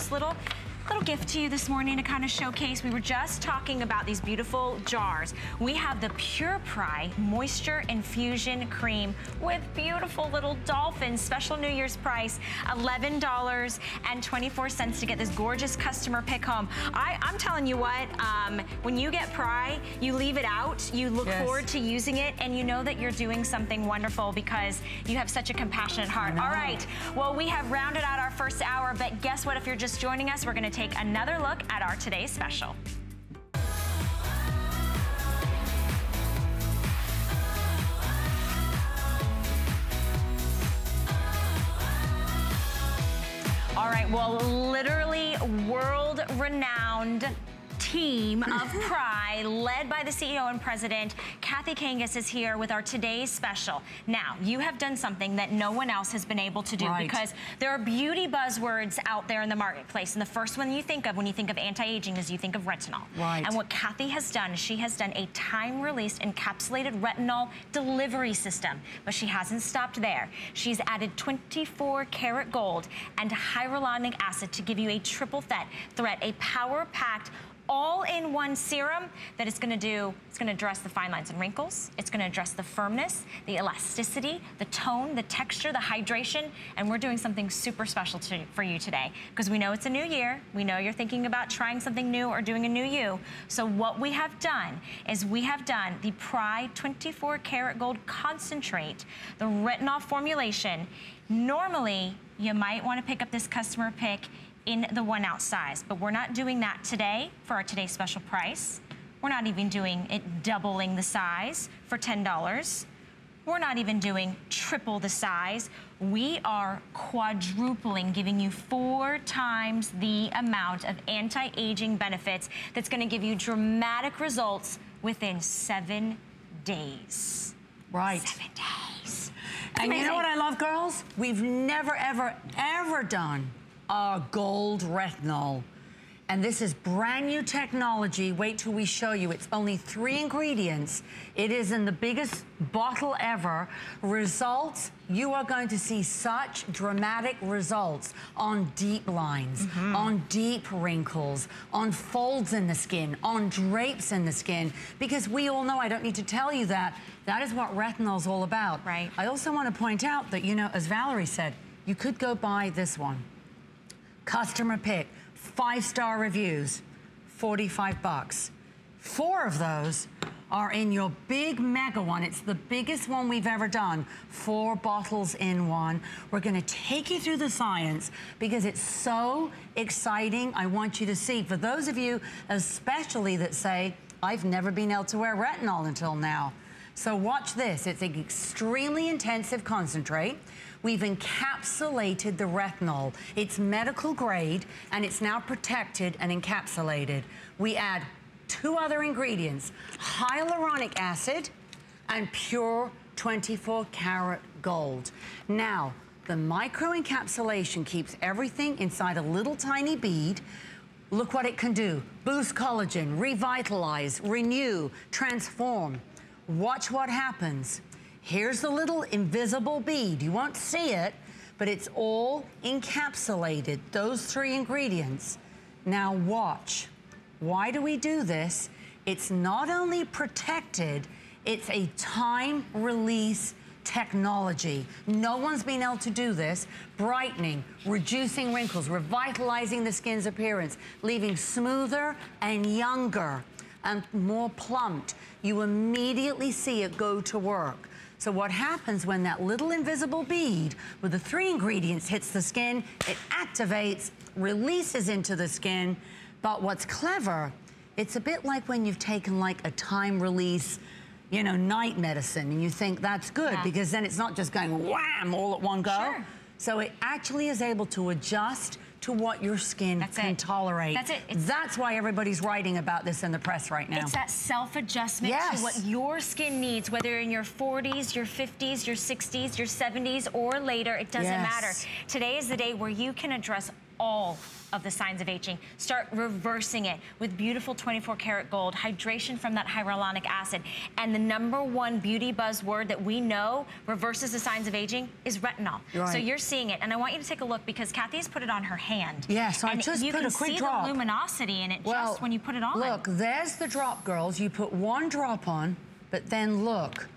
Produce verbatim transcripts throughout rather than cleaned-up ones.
just little little gift to you this morning to kind of showcase. We were just talking about these beautiful jars. We have the Pure PRAI Moisture Infusion Cream with beautiful little dolphins. Special New Year's price, eleven dollars and twenty-four cents to get this gorgeous customer pick home. I, I'm telling you what, um, when you get PRAI, you leave it out, you look yes. forward to using it, and you know that you're doing something wonderful because you have such a compassionate heart. All right, well, we have rounded out our first hour, but guess what? If you're just joining us, we're going to take another look at our today's special. All right, well, literally world-renowned team of PRAI, led by the C E O and president, Kathy Kangas, is here with our today's special. Now, you have done something that no one else has been able to do, right, because there are beauty buzzwords out there in the marketplace, and the first one you think of when you think of anti-aging is you think of retinol. Right. And what Kathy has done, she has done a time-released encapsulated retinol delivery system, but she hasn't stopped there. She's added twenty-four karat gold and hyaluronic acid to give you a triple threat, threat a power-packed, all-in-one serum that it's going to do, it's going to address the fine lines and wrinkles, it's going to address the firmness, the elasticity, the tone, the texture, the hydration, and we're doing something super special to, for you today, because we know it's a new year, we know you're thinking about trying something new or doing a new you, so what we have done is we have done the PRAI twenty-four karat gold concentrate, the retinol formulation. Normally, you might want to pick up this customer pick in the one ounce size, but we're not doing that today for our today's special price. We're not even doing it doubling the size for ten dollars. We're not even doing triple the size. We are quadrupling, giving you four times the amount of anti-aging benefits that's gonna give you dramatic results within seven days. Right. Seven days. And you know what I love, girls? We've never, ever, ever done our gold retinol. And this is brand new technology. Wait till we show you. It's only three ingredients. It is in the biggest bottle ever. Results, you are going to see such dramatic results on deep lines, mm-hmm. on deep wrinkles, on folds in the skin, on drapes in the skin, because we all know, I don't need to tell you that, that is what retinol's all about. Right. I also want to point out that, you know, as Valerie said, you could go buy this one. Customer pick, five-star reviews, forty-five bucks. Four of those are in your big mega one. It's the biggest one we've ever done. Four bottles in one. We're gonna take you through the science because it's so exciting. I want you to see. For those of you especially that say, I've never been able to wear retinol until now. So watch this. It's an extremely intensive concentrate. We've encapsulated the retinol. It's medical grade, and it's now protected and encapsulated. We add two other ingredients, hyaluronic acid and pure twenty-four karat gold. Now, the microencapsulation keeps everything inside a little tiny bead. Look what it can do. Boost collagen, revitalize, renew, transform. Watch what happens. Here's the little invisible bead. You won't see it, but it's all encapsulated, those three ingredients. Now watch. Why do we do this? It's not only protected, it's a time-release technology. No one's been able to do this. Brightening, reducing wrinkles, revitalizing the skin's appearance, leaving smoother and younger and more plumped. You immediately see it go to work. So what happens when that little invisible bead with the three ingredients hits the skin, it activates, releases into the skin. But what's clever, it's a bit like when you've taken like a time release, you know, night medicine, and you think that's good, yeah, because then it's not just going wham all at one go. Sure. So it actually is able to adjust to what your skin That's can it. tolerate. That's it. It's That's why everybody's writing about this in the press right now. It's that self-adjustment, yes, to what your skin needs, whether in your forties, your fifties, your sixties, your seventies, or later, it doesn't yes. matter. Today is the day where you can address all of the signs of aging. Start reversing it with beautiful twenty-four karat gold, hydration from that hyaluronic acid. And the number one beauty buzzword that we know reverses the signs of aging is retinol. Right. So you're seeing it. And I want you to take a look because Kathy's put it on her hand. Yeah, so I just put a quick drop. You can see the luminosity in it well, just when you put it on. Look, there's the drop, girls. You put one drop on, but then look.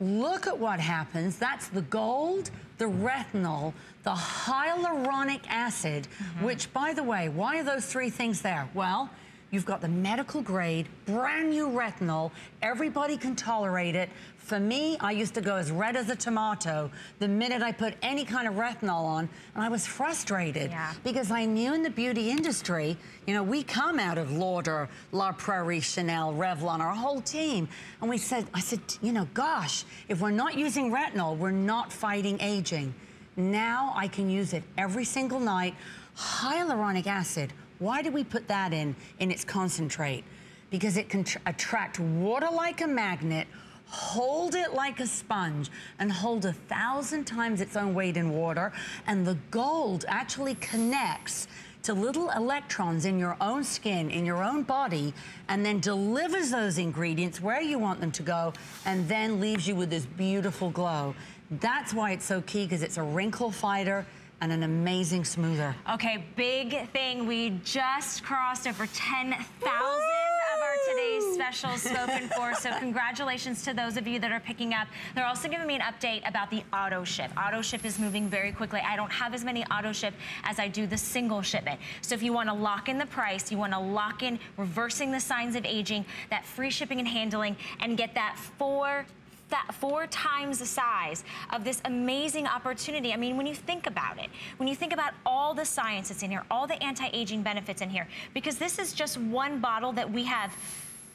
Look at what happens. That's the gold, the retinol, the hyaluronic acid, mm-hmm. which, by the way, why are those three things there? Well, you've got the medical grade, brand new retinol. Everybody can tolerate it. For me, I used to go as red as a tomato the minute I put any kind of retinol on, and I was frustrated yeah. because I knew in the beauty industry, you know, we come out of Lauder, La Prairie, Chanel, Revlon, our whole team, and we said, I said, you know, gosh, if we're not using retinol, we're not fighting aging. Now I can use it every single night. Hyaluronic acid. Why do we put that in, in its concentrate? Because it can attract water like a magnet, hold it like a sponge, and hold a thousand times its own weight in water, and the gold actually connects to little electrons in your own skin, in your own body, and then delivers those ingredients where you want them to go, and then leaves you with this beautiful glow. That's why it's so key, because it's a wrinkle fighter, and an amazing smoother. Okay, big thing. We just crossed over ten thousand of our today's specials spoken for, so congratulations to those of you that are picking up. They're also giving me an update about the auto ship. Auto ship is moving very quickly. I don't have as many auto ship as I do the single shipment. So if you want to lock in the price, you want to lock in reversing the signs of aging, that free shipping and handling, and get that four That four times the size of this amazing opportunity. I mean, when you think about it, when you think about all the science that's in here, all the anti-aging benefits in here, because this is just one bottle that we have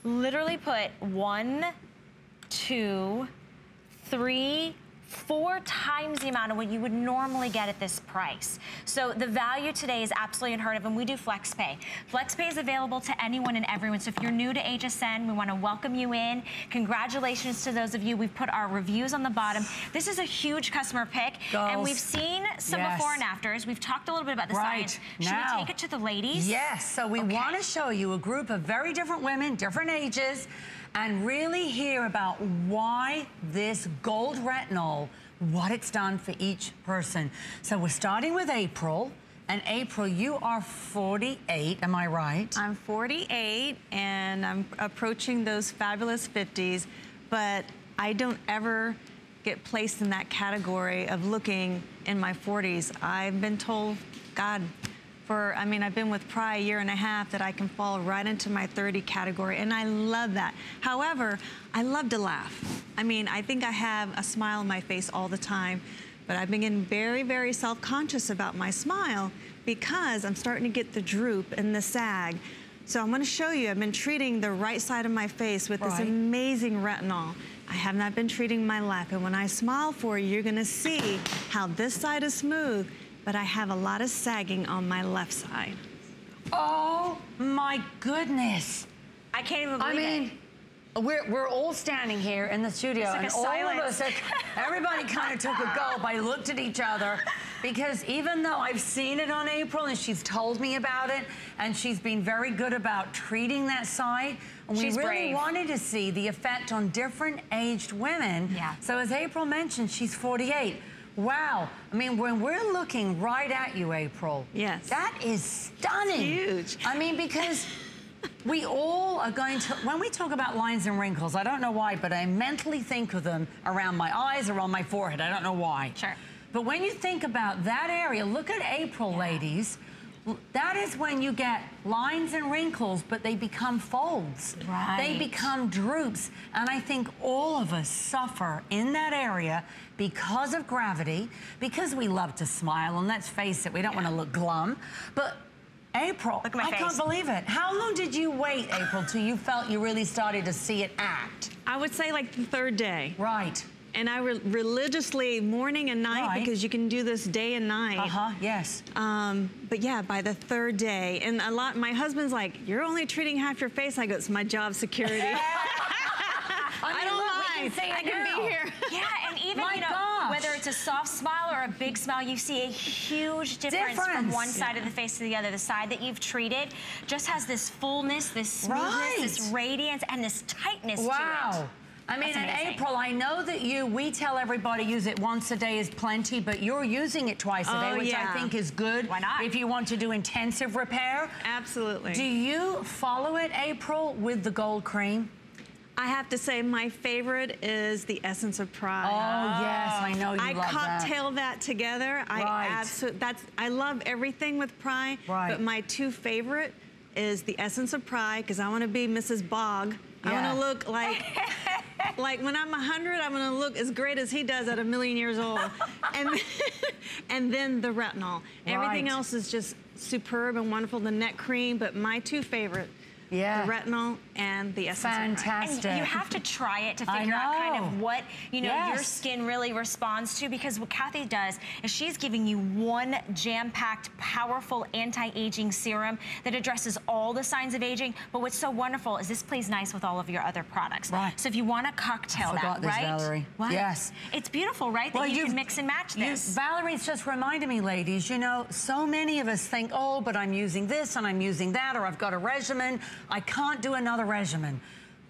literally put one, two, three, four times the amount of what you would normally get at this price. So the value today is absolutely unheard of, and we do flex pay. Flex pay is available to anyone and everyone. So if you're new to H S N, we want to welcome you in. Congratulations to those of you. We've put our reviews on the bottom. This is a huge customer pick, girls, and we've seen some yes. before and afters. We've talked a little bit about the right. science. Should now, we take it to the ladies? Yes, so we okay. want to show you a group of very different women, different ages, and really hear about why this gold retinol, what it's done for each person. So we're starting with April. And April, you are forty-eight, am I right? I'm forty-eight, and I'm approaching those fabulous fifties, but I don't ever get placed in that category of looking in my forties. I've been told, God, For, I mean, I've been with PRAI a year and a half that I can fall right into my thirty category, and I love that. However, I love to laugh. I mean, I think I have a smile on my face all the time, but I've been getting very, very self-conscious about my smile because I'm starting to get the droop and the sag. So I'm gonna show you, I've been treating the right side of my face with right. this amazing retinol. I have not been treating my left, and when I smile for you, you're gonna see how this side is smooth, but I have a lot of sagging on my left side. Oh my goodness. I can't even believe it. I mean, it. We're, we're all standing here in the studio, like and all silence. of us, like, everybody kind of took a gulp. I looked at each other because even though I've seen it on April and she's told me about it and she's been very good about treating that side, and we she's really brave. wanted to see the effect on different aged women. Yeah. So as April mentioned, she's forty-eight. Wow. I mean, when we're looking right at you, April, yes, that is stunning. It's huge. I mean, because we all are going to, when we talk about lines and wrinkles, I don't know why, but I mentally think of them around my eyes or on my forehead. I don't know why. Sure. But when you think about that area, look at April, yeah. ladies. That is when you get lines and wrinkles, but they become folds. Right. They become droops. And I think all of us suffer in that area because of gravity, because we love to smile, and let's face it, we don't yeah. want to look glum. But April, look at my I face. can't believe it. How long did you wait, April, till you felt you really started to see it act? I would say like the third day. Right. And I re religiously morning and night right. because you can do this day and night. Uh-huh, yes. Um, but yeah, by the third day. And a lot, my husband's like, you're only treating half your face. I go, it's my job security. I, mean, I don't look, mind. nice. So I can know. be here. Yeah, and even you know, gosh. whether it's a soft smile or a big smile, you see a huge difference, difference. from one side yeah. of the face to the other. The side that you've treated just has this fullness, this smoothness, right. this radiance, and this tightness wow. to it. I mean, in April, I know that you, we tell everybody use it once a day is plenty, but you're using it twice a oh, day, which yeah. I think is good. Why not? If you want to do intensive repair. Absolutely. Do you follow it, April, with the gold cream? I have to say, my favorite is the Essence of Pride. Oh, yes, I know you I love that. I cocktail that together. Right. I absolutely, that's, I love everything with Pride, right. but my two favorite is the Essence of Pride, because I want to be Missus Bog. Yeah. I want to look like... Like, when I'm a hundred, I'm going to look as great as he does at a million years old. And, and then the retinol. Everything right. else is just superb and wonderful. The neck cream, but my two favorite, yeah. the retinol and the essence. Fantastic. And you have to try it to figure out kind of what, you know, yes. your skin really responds to. Because what Kathy does is she's giving you one jam-packed, powerful anti-aging serum that addresses all the signs of aging. But what's so wonderful is this plays nice with all of your other products. Right. So if you want to cocktail I forgot that, this, right? Valerie. What? Yes. It's beautiful, right? Well, that you can mix and match this. You, Valerie's just reminded me, ladies, you know, so many of us think, oh, but I'm using this and I'm using that, or I've got a regimen. I can't do another regimen.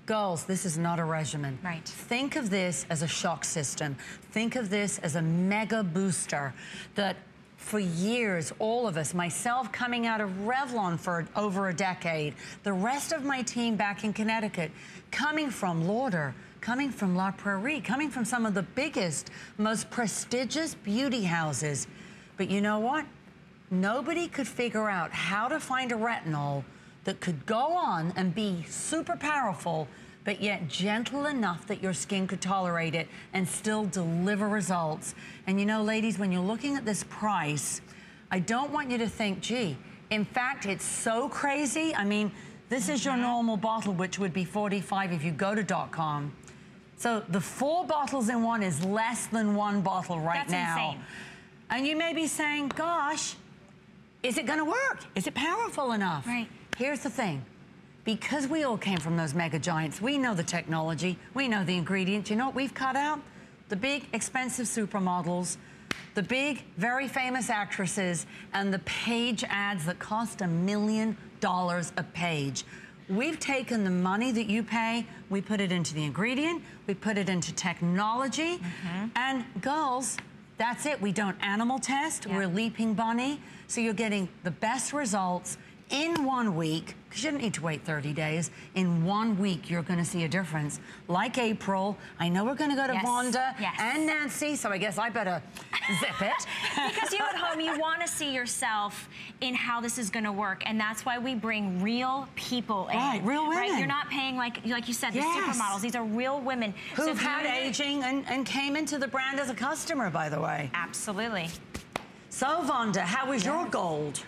Girls, this is not a regimen. Right. Think of this as a shock system. Think of this as a mega booster that for years, all of us, myself coming out of Revlon for over a decade, the rest of my team back in Connecticut, coming from Lauder, coming from La Prairie, coming from some of the biggest, most prestigious beauty houses. But you know what? Nobody could figure out how to find a retinol that could go on and be super powerful, but yet gentle enough that your skin could tolerate it and still deliver results. And you know, ladies, when you're looking at this price, I don't want you to think, gee, in fact, it's so crazy. I mean, this is your normal bottle, which would be forty-five if you go to dot com. So the four bottles in one is less than one bottle right now. That's insane. And you may be saying, gosh, is it gonna work? Is it powerful enough? Right. Here's the thing, because we all came from those mega giants, we know the technology, we know the ingredients. You know what we've cut out? The big expensive supermodels, the big very famous actresses, and the page ads that cost a million dollars a page. We've taken the money that you pay, we put it into the ingredient, we put it into technology, mm-hmm. and girls, that's it. We don't animal test, yeah. we're Leaping Bunny, so you're getting the best results in one week, because you don't need to wait thirty days. In one week, you're going to see a difference. Like April, I know we're going to go to yes. Vonda yes. and Nancy, so I guess I better zip it. Because you at home, you want to see yourself in how this is going to work, and that's why we bring real people in. Right, real women. Right? You're not paying, like like you said, the yes. supermodels. These are real women. Who've so had aging and, and came into the brand as a customer, by the way. Absolutely. So, Vonda, how is yes. your gold?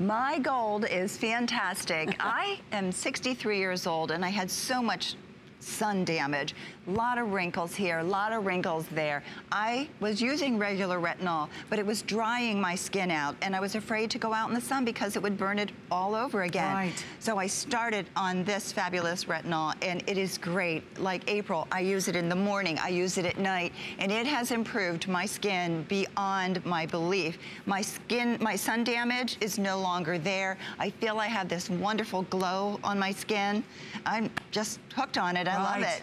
My gold is fantastic. I am sixty-three years old and I had so much sun damage. A lot of wrinkles here, a lot of wrinkles there. I was using regular retinol, but it was drying my skin out and I was afraid to go out in the sun because it would burn it all over again. Right. So I started on this fabulous retinol and it is great. Like April, I use it in the morning, I use it at night, and it has improved my skin beyond my belief. My skin, my sun damage is no longer there. I feel I have this wonderful glow on my skin. I'm just hooked on it. I right. love it.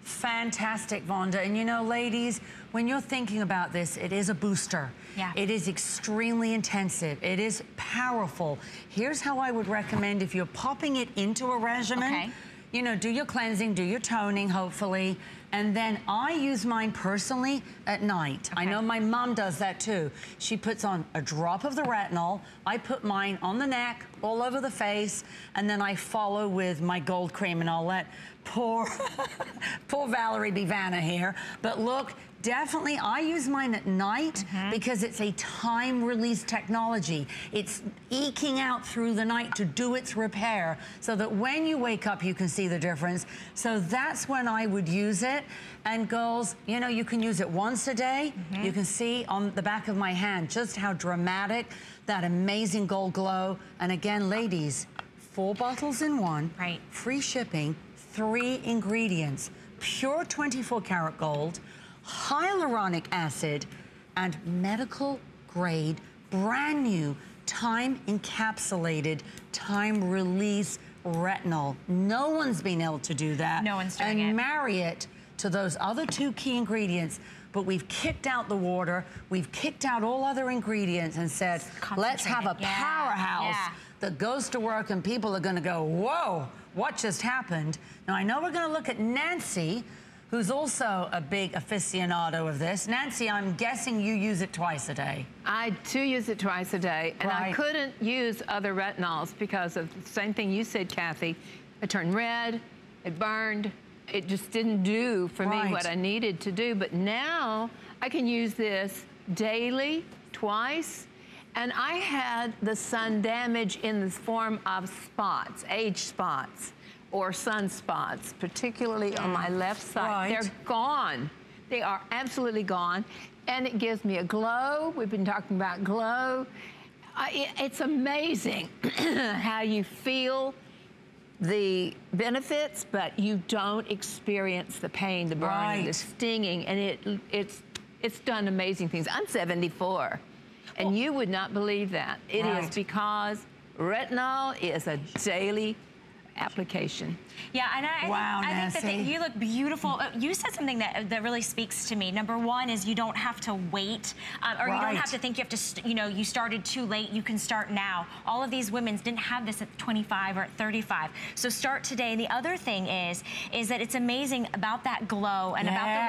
Fantastic, Vonda. And you know, ladies, when you're thinking about this, it is a booster. Yeah. It is extremely intensive. It is powerful. Here's how I would recommend if you're popping it into a regimen. Okay. You know, do your cleansing, do your toning, hopefully. And then I use mine personally at night. Okay. I know my mom does that too. She puts on a drop of the retinol. I put mine on the neck, all over the face, and then I follow with my gold cream, and I'll let poor, poor Valerie Bivana here. But look, definitely I use mine at night mm-hmm. because it's a time-release technology. It's eking out through the night to do its repair so that when you wake up, you can see the difference. So that's when I would use it. And girls, you know, you can use it once a day. Mm-hmm. You can see on the back of my hand just how dramatic that amazing gold glow. And again, ladies, four bottles in one, right. free shipping, three ingredients. pure twenty-four karat gold, hyaluronic acid, and medical grade, brand new, time encapsulated, time release retinol. No one's been able to do that. No one's doing it. And marry it to those other two key ingredients. But we've kicked out the water, we've kicked out all other ingredients and said, let's have a yeah. powerhouse yeah. that goes to work and people are gonna go, whoa, what just happened? Now I know we're gonna look at Nancy, who's also a big aficionado of this. Nancy, I'm guessing you use it twice a day. I do use it twice a day, and right. I couldn't use other retinols because of the same thing you said, Kathy. It turned red, it burned, it just didn't do for right. me what I needed to do. But now I can use this daily, twice, and I had the sun damage in the form of spots, age spots, or sunspots, particularly on my left side. Right. They're gone. They are absolutely gone. And it gives me a glow. We've been talking about glow. Uh, it, it's amazing how you feel the benefits, but you don't experience the pain, the burning, right. the stinging, and it it's it's done amazing things. I'm seventy-four, and well, you would not believe that. It right. is because retinol is a daily application. Yeah, and I, wow, I think, I think that they, you look beautiful. You said something that that really speaks to me. Number one is you don't have to wait, um, or right. you don't have to think you have to, you know, you started too late, you can start now. All of these women didn't have this at twenty-five or at thirty-five. So start today. And the other thing is, is that it's amazing about that glow and yes. about the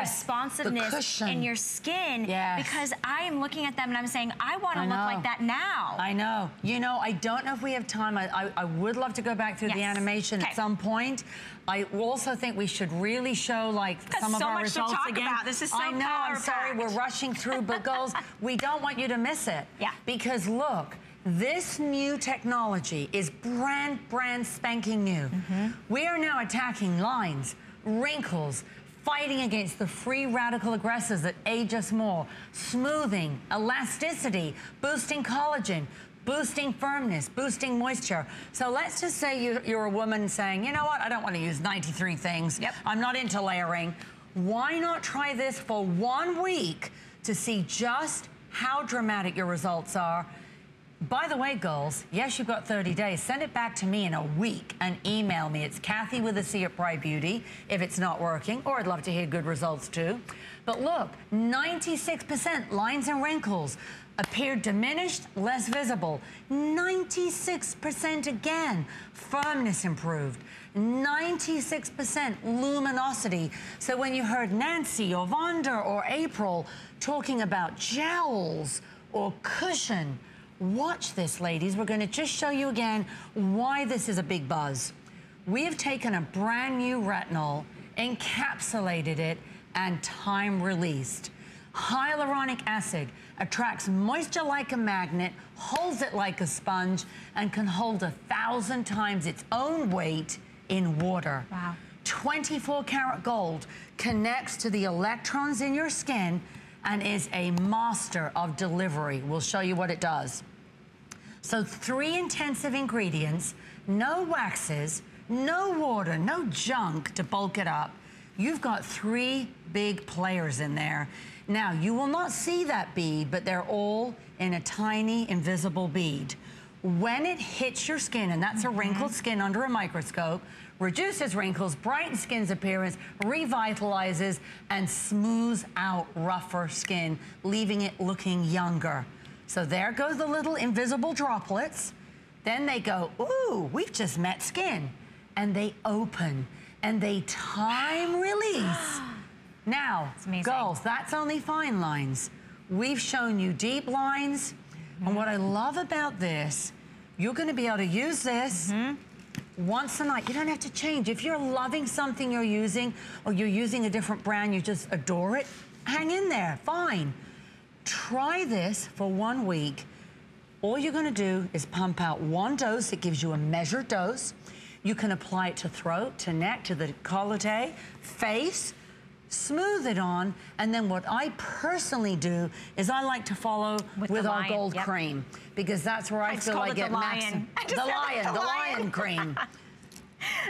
responsiveness the in your skin, yes. because I am looking at them and I'm saying, I want to I look know. like that now. I know. You know, I don't know if we have time. I, I, I would love to go back through yes. the animation Okay. at some point. I also think we should really show like some so of our much results to talk again. About. This is so I know, I'm sorry, we're rushing through, but girls, we don't want you to miss it. Yeah. Because look, this new technology is brand, brand spanking new. Mm-hmm. We are now attacking lines, wrinkles, fighting against the free radical aggressors that age us more, smoothing, elasticity, boosting collagen, boosting firmness, boosting moisture. So let's just say you, you're a woman saying, you know what, I don't want to use ninety-three things. Yep. I'm not into layering. Why not try this for one week to see just how dramatic your results are? By the way, girls, yes, you've got thirty days. Send it back to me in a week and email me. It's Kathy with a C at Prai Beauty if it's not working, or I'd love to hear good results too. But look, ninety-six percent lines and wrinkles appeared diminished, less visible. ninety-six percent again, firmness improved. ninety-six percent luminosity. So when you heard Nancy or Vonda or April talking about jowls or cushion, watch this, ladies. We're going to just show you again why this is a big buzz. We have taken a brand new retinol, encapsulated it, and time released. Hyaluronic acid attracts moisture like a magnet, holds it like a sponge, and can hold a thousand times its own weight in water. Wow. twenty-four karat gold connects to the electrons in your skin and is a master of delivery. We'll show you what it does. So three intensive ingredients, no waxes, no water, no junk to bulk it up. You've got three big players in there. Now, you will not see that bead, but they're all in a tiny, invisible bead. When it hits your skin, and that's mm-hmm. a wrinkled skin under a microscope, reduces wrinkles, brightens skin's appearance, revitalizes, and smooths out rougher skin, leaving it looking younger. So there go the little invisible droplets. Then they go, ooh, we've just met skin. And they open, and they time release. Now, girls, that's only fine lines. We've shown you deep lines. Mm-hmm. And what I love about this, you're going to be able to use this mm-hmm. once a night. You don't have to change. If you're loving something you're using, or you're using a different brand, you just adore it, hang in there, fine. Try this for one week. All you're going to do is pump out one dose. It gives you a measured dose. You can apply it to throat, to neck, to the décolleté, face. Smooth it on, and then what I personally do is I like to follow with, with our lion. gold yep. cream, because that's where I, I feel I get the lion. I the lion, the lion cream.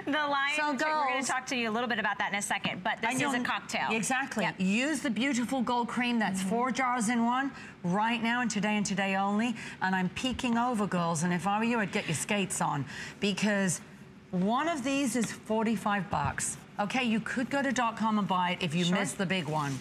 The Lion, so girls, we're going to talk to you a little bit about that in a second, but this is a cocktail. Exactly. Yep. Use the beautiful gold cream. That's mm-hmm. four jars in one right now, and today and today only. And I'm peeking over, girls, and if I were you, I'd get your skates on, because one of these is forty-five bucks. Okay, you could go to dot com and buy it if you sure. missed the big one.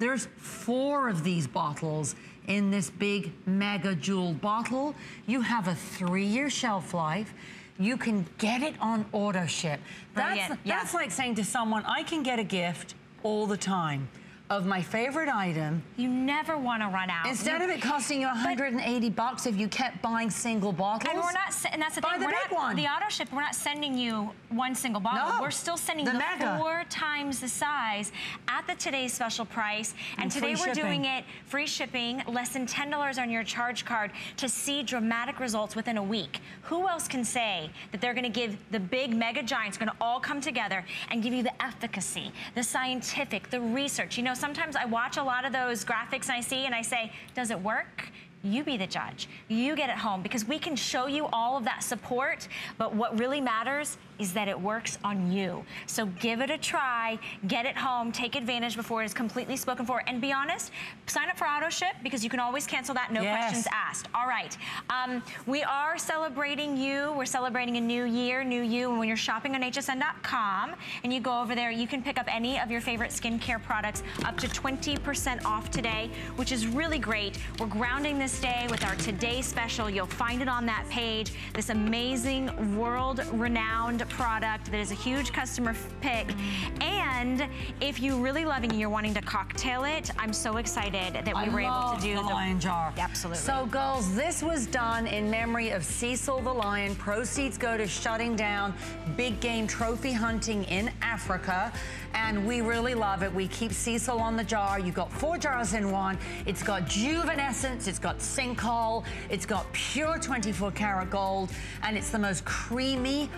There's four of these bottles in this big mega jewel bottle. You have a three-year shelf life. You can get it on auto ship. That's, yeah. that's like saying to someone, I can get a gift all the time of my favorite item. You never want to run out. Instead you, of it costing you one hundred eighty bucks if you kept buying single bottles. And we're not, and that's the thing, the, we're not, one. the auto ship, we're not sending you one single bottle. No, we're still sending the you mega. four times the size at the today's special price. And, and today we're shipping. doing it free shipping, less than ten dollars on your charge card to see dramatic results within a week. Who else can say that they're gonna give the big mega giants, gonna all come together and give you the efficacy, the scientific, the research. You know, sometimes I watch a lot of those graphics and I see and I say, does it work? You be the judge. You get it home, because we can show you all of that support, but what really matters is that it works on you. So give it a try, get it home, take advantage before it is completely spoken for. And be honest, sign up for auto ship, because you can always cancel that, no yes. questions asked. All right, um, we are celebrating you. We're celebrating a new year, new you. And when you're shopping on H S N dot com and you go over there, you can pick up any of your favorite skincare products up to twenty percent off today, which is really great. We're grounding this day with our Today Special. You'll find it on that page. This amazing world-renowned product that is a huge customer pick. And if you really love it and you're wanting to cocktail it, I'm so excited that we I were able to do the, the Lion Jar. Absolutely. So girls, this was done in memory of Cecil the Lion. Proceeds go to shutting down big game trophy hunting in Africa. And we really love it. We keep Cecil on the jar. You've got four jars in one. It's got Juvenescence, it's got Sinkhole, it's got pure twenty-four karat gold, and it's the most creamy,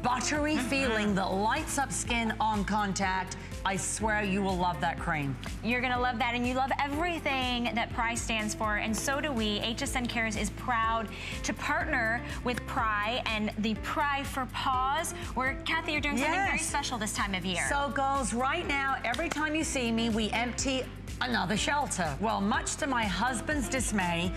buttery mm-hmm. feeling that lights up skin on contact. I swear you will love that cream. You're gonna love that, and you love everything that PRAI stands for, and so do we. H S N Cares is proud to partner with PRAI and the PRAI for Paws, where, Kathy, you're doing something yes. very special this time of year. So, girls, right now, every time you see me, we empty another shelter. Well, much to my husband's dismay,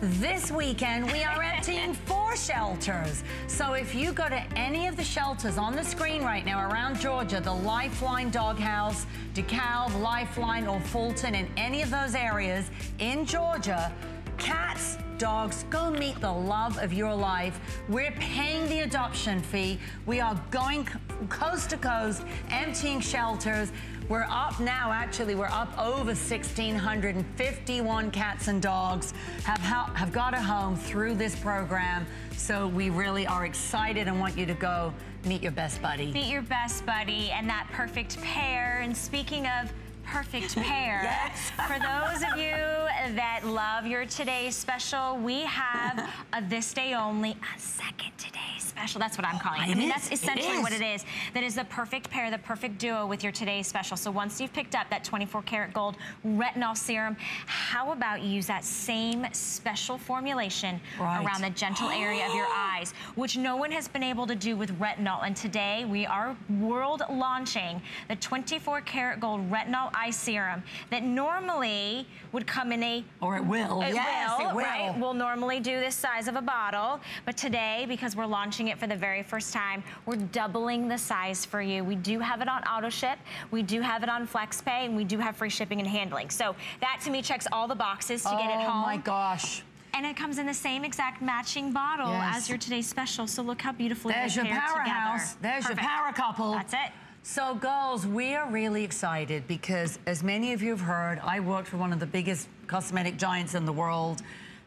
this weekend, we are emptying four shelters. So if you go to any of the shelters on the screen right now around Georgia, the Lifeline Doghouse, DeKalb, Lifeline, or Fulton, in any of those areas in Georgia, cats, dogs, go meet the love of your life. We're paying the adoption fee. We are going coast to coast, emptying shelters. We're up now, actually, we're up over one thousand six hundred fifty-one cats and dogs have, have got a home through this program. So we really are excited and want you to go meet your best buddy. Meet your best buddy and that perfect pair. And speaking of perfect pair. Yes. For those of you that love your Today's Special, we have a this day only, a second Today's Special. That's what I'm calling it. I mean, that's essentially what it is. That is the perfect pair, the perfect duo with your Today's Special. So once you've picked up that twenty-four karat gold retinol serum, how about you use that same special formulation right. around the gentle area of your eyes, which no one has been able to do with retinol. And today we are world launching the twenty-four karat gold retinol eye serum that normally would come in a or it will it yes will, it will right we'll normally do this size of a bottle, but today, because we're launching it for the very first time, we're doubling the size for you. We do have it on auto ship, we do have it on flex pay, and we do have free shipping and handling. So that to me checks all the boxes to oh get it home. Oh my gosh. And it comes in the same exact matching bottle yes. as your Today's Special. So look how beautifully there's your powerhouse together. There's Perfect. Your power couple. That's it. So girls, we are really excited because, as many of you have heard, I worked for one of the biggest cosmetic giants in the world,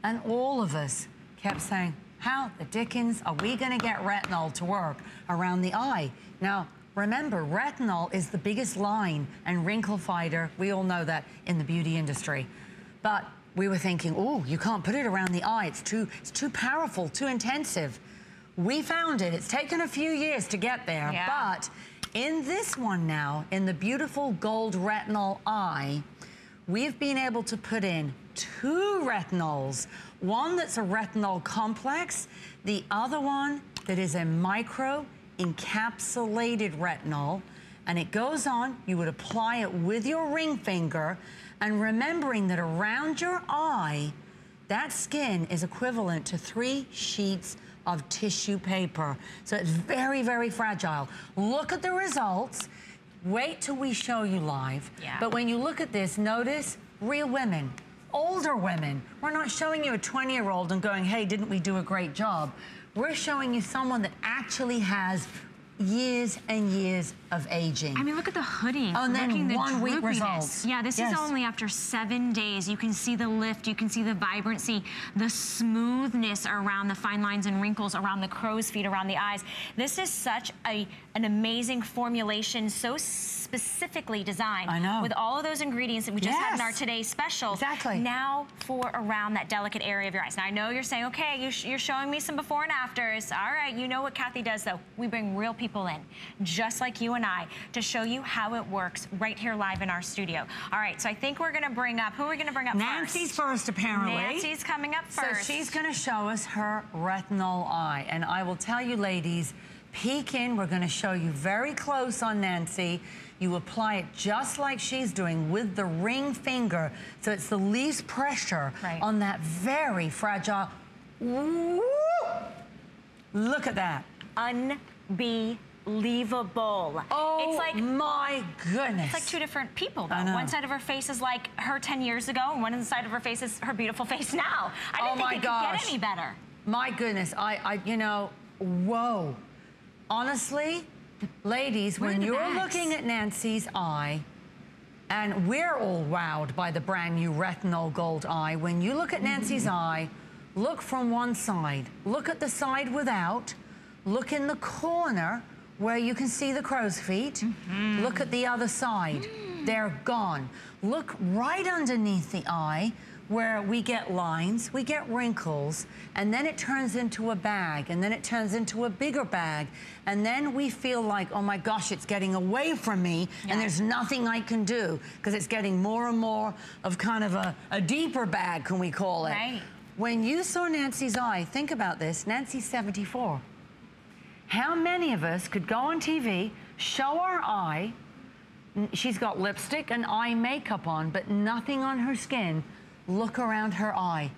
and all of us kept saying, how the dickens are we gonna get retinol to work around the eye? Now, remember, retinol is the biggest line and wrinkle fighter, we all know that, in the beauty industry. But we were thinking, oh, you can't put it around the eye, it's too, it's too powerful, too intensive. We found it, it's taken a few years to get there, yeah. but in this one now, in the beautiful gold retinol eye, we've been able to put in two retinols. One that's a retinol complex, the other one that is a micro encapsulated retinol, and it goes on. You would apply it with your ring finger, and remembering that around your eye, that skin is equivalent to three sheets of tissue paper. So it's very, very fragile. Look at the results. Wait till we show you live. Yeah. But when you look at this, notice real women, older women. We're not showing you a twenty-year-old and going, hey, didn't we do a great job? We're showing you someone that actually has years and years of aging. I mean, look at the hoodie. Oh, and then one week results. Yeah, this yes. is only after seven days. You can see the lift, you can see the vibrancy, the smoothness around the fine lines and wrinkles, around the crow's feet, around the eyes. This is such a an amazing formulation, so specifically designed. I know. With all of those ingredients that we just yes. had in our today's special. Exactly. Now for around that delicate area of your eyes. Now I know you're saying, okay, you sh you're showing me some before and afters. All right, you know what Kathy does though. We bring real people in, just like you and I, to show you how it works right here live in our studio. All right, so I think we're gonna bring up, who are we gonna bring up Nancy's first? Nancy's first, apparently. Nancy's coming up first. So she's gonna show us her retinal eye. And I will tell you, ladies, peek in. We're gonna show you very close on Nancy. You apply it just like she's doing with the ring finger. So it's the least pressure right. on that very fragile. Ooh, look at that. Un Believable. Oh, it's like, my goodness. It's like two different people, though. One side of her face is like her ten years ago, and one side of her face is her beautiful face now. I didn't oh think it gosh. could get any better. My goodness. I, I you know, whoa. Honestly, ladies, Where when you're bags? looking at Nancy's eye, and we're all wowed by the brand new retinol gold eye, when you look at Nancy's mm-hmm. eye, look from one side. Look at the side without. Look in the corner where you can see the crow's feet. Mm-hmm. Look at the other side. Mm. They're gone. Look right underneath the eye where we get lines, we get wrinkles, and then it turns into a bag, and then it turns into a bigger bag, and then we feel like, oh my gosh, it's getting away from me, yeah. and there's nothing I can do, because it's getting more and more of kind of a, a deeper bag, can we call it? Right. When you saw Nancy's eye, think about this, Nancy's seventy-four. How many of us could go on T V, show our eye, she's got lipstick and eye makeup on, but nothing on her skin, look around her eye.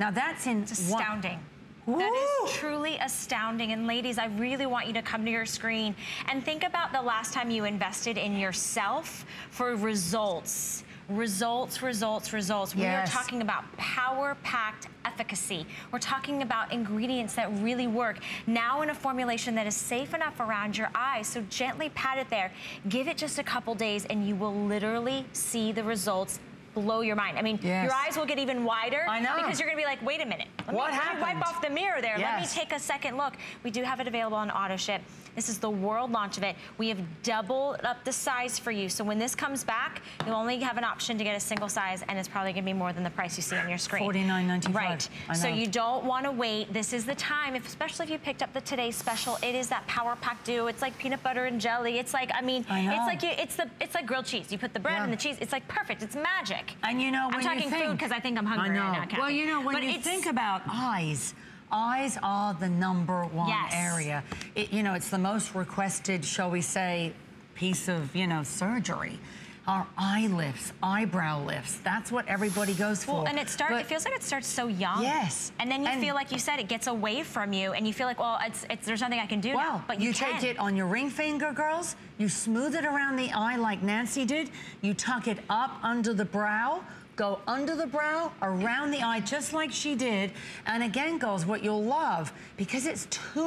Now that's in- It's astounding. Woo! That is truly astounding. And ladies, I really want you to come to your screen and think about the last time you invested in yourself for results. Results, results, results. We yes. are talking about power-packed efficacy. We're talking about ingredients that really work. Now in a formulation that is safe enough around your eyes, so gently pat it there. Give it just a couple days and you will literally see the results blow your mind. I mean, yes. your eyes will get even wider. I know. Because you're gonna be like, wait a minute. Let what me, happened? Let me wipe off the mirror there. Yes. Let me take a second look. We do have it available on auto ship. This is the world launch of it. We have doubled up the size for you. So when this comes back, you'll only have an option to get a single size, and it's probably gonna be more than the price you see on your screen. forty-nine ninety-five. Right. So you don't wanna wait. This is the time, if, especially if you picked up the today's special, it is that power pack dew. It's like peanut butter and jelly. It's like, I mean, I it's like you, it's the it's like grilled cheese. You put the bread yeah. and the cheese, it's like perfect, it's magic. And you know, when I'm talking you think, food because I think I'm hungry I know. right now, Well, you know, when but you think about eyes, eyes are the number one yes. area. It, you know, it's the most requested, shall we say, piece of, you know, surgery. Our eye lifts, eyebrow lifts. That's what everybody goes for. Well, and it starts. It feels like it starts so young. Yes. And then you and feel like you said it gets away from you, and you feel like, well, it's, it's there's nothing I can do. Well, now, but you, you can. take it on your ring finger, girls. You smooth it around the eye like Nancy did. You tuck it up under the brow. Go under the brow, around the eye, just like she did. And again, girls, what you'll love, because it's two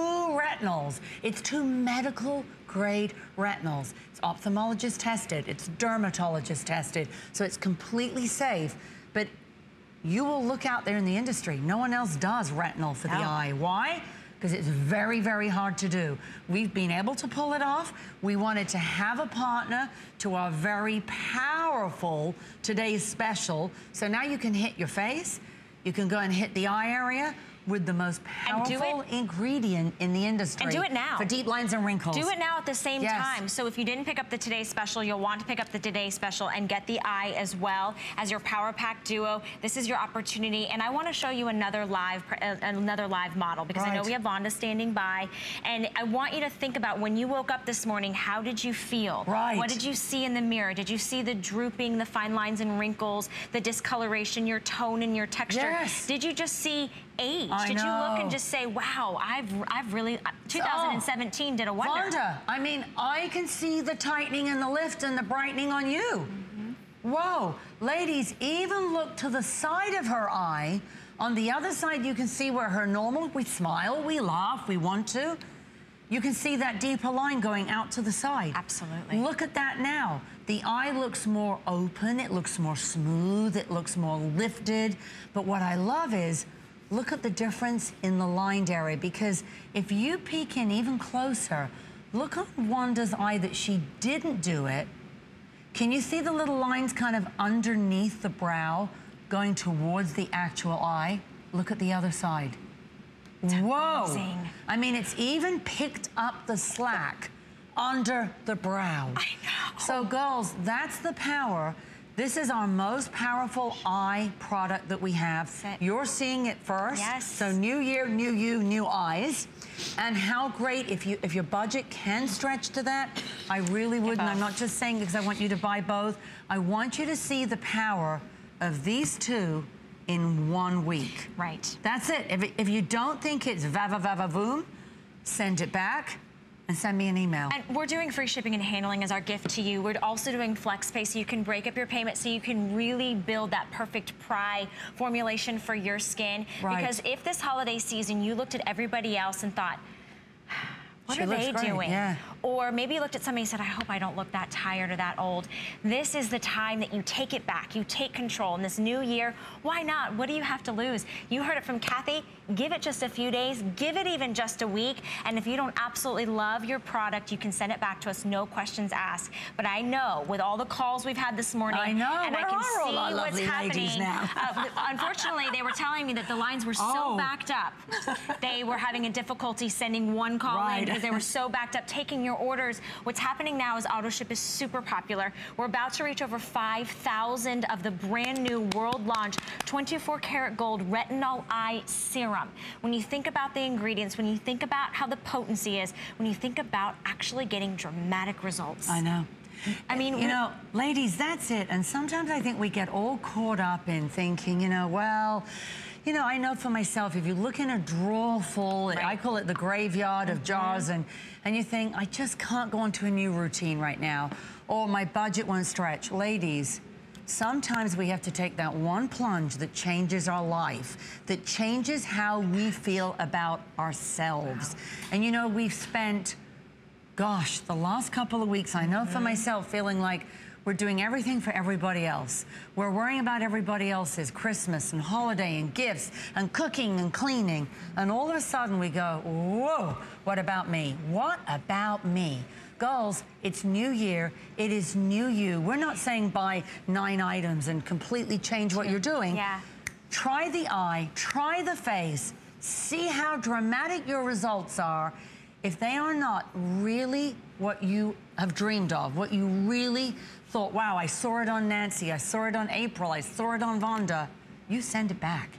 retinols, it's two medical grade retinols. It's ophthalmologist tested, it's dermatologist tested, so it's completely safe. But you will look out there in the industry, no one else does retinol for no. the eye. Why? Because it's very, very hard to do. We've been able to pull it off. We wanted to have a partner to our very powerful today's special. So now you can hit your face, you can go and hit the eye area, with the most powerful ingredient in the industry. And do it now. For deep lines and wrinkles. Do it now at the same yes. time. So if you didn't pick up the Today Special, you'll want to pick up the Today Special and get the eye as well as your Power Pack Duo. This is your opportunity. And I want to show you another live uh, another live model because right. I know we have Vonda standing by. And I want you to think about when you woke up this morning, how did you feel? Right. What did you see in the mirror? Did you see the drooping, the fine lines and wrinkles, the discoloration, your tone and your texture? Yes. Did you just see age? I did know. You look and just say, wow, I've I've really, two thousand seventeen oh, did a wonder. Vonda, I mean, I can see the tightening and the lift and the brightening on you. Mm-hmm. Whoa, ladies, even look to the side of her eye. On the other side, you can see where her normal, we smile, we laugh, we want to. You can see that deeper line going out to the side. Absolutely. Look at that now. The eye looks more open, it looks more smooth, it looks more lifted. But what I love is, look at the difference in the lined area, because if you peek in even closer, look on Wanda's eye that she didn't do it. Can you see the little lines kind of underneath the brow going towards the actual eye? Look at the other side. It's whoa. Amazing. I mean, it's even picked up the slack under the brow. I know. So girls, that's the power. This is our most powerful eye product that we have. Set. You're seeing it first. Yes. So new year, new you, new eyes. And how great if you if your budget can stretch to that. I really would, and I'm not just saying because I want you to buy both. I want you to see the power of these two in one week. Right. That's it. If, if you don't think it's va-va-va-va-voom, send it back and send me an email. And we're doing free shipping and handling as our gift to you. We're also doing FlexPay so you can break up your payment so you can really build that perfect P R A I formulation for your skin. Right. Because if this holiday season you looked at everybody else and thought, what she are they great. Doing? Yeah. Or maybe you looked at somebody and said, I hope I don't look that tired or that old. This is the time that you take it back. You take control in this new year. Why not? What do you have to lose? You heard it from Kathy. Give it just a few days. Give it even just a week. And if you don't absolutely love your product, you can send it back to us. No questions asked. But I know with all the calls we've had this morning, I know, and I can see what's happening. Now. uh, unfortunately, they were telling me that the lines were so oh. backed up. They were having a difficulty sending one call right. in. They were so backed up taking your orders. What's happening now is AutoShip is super popular. We're about to reach over five thousand of the brand new world launch twenty-four karat gold retinol eye serum. When you think about the ingredients, when you think about how the potency is, when you think about actually getting dramatic results. I know. I mean, you know, ladies, that's it. And sometimes I think we get all caught up in thinking, you know, well, you know, I know for myself, if you look in a drawer full, right. I call it the graveyard of jars, and, and you think, I just can't go into a new routine right now, or my budget won't stretch. Ladies, sometimes we have to take that one plunge that changes our life, that changes how we feel about ourselves. Wow. And, you know, we've spent... gosh, the last couple of weeks, I know mm-hmm. for myself, feeling like we're doing everything for everybody else. We're worrying about everybody else's Christmas and holiday and gifts and cooking and cleaning. And all of a sudden we go, whoa, what about me? What about me? Girls, it's new year, it is new you. We're not saying buy nine items and completely change what you're doing. Yeah. Try the eye, try the face, see how dramatic your results are. If they are not really what you have dreamed of, what you really thought, wow, I saw it on Nancy, I saw it on April, I saw it on Vonda, you send it back.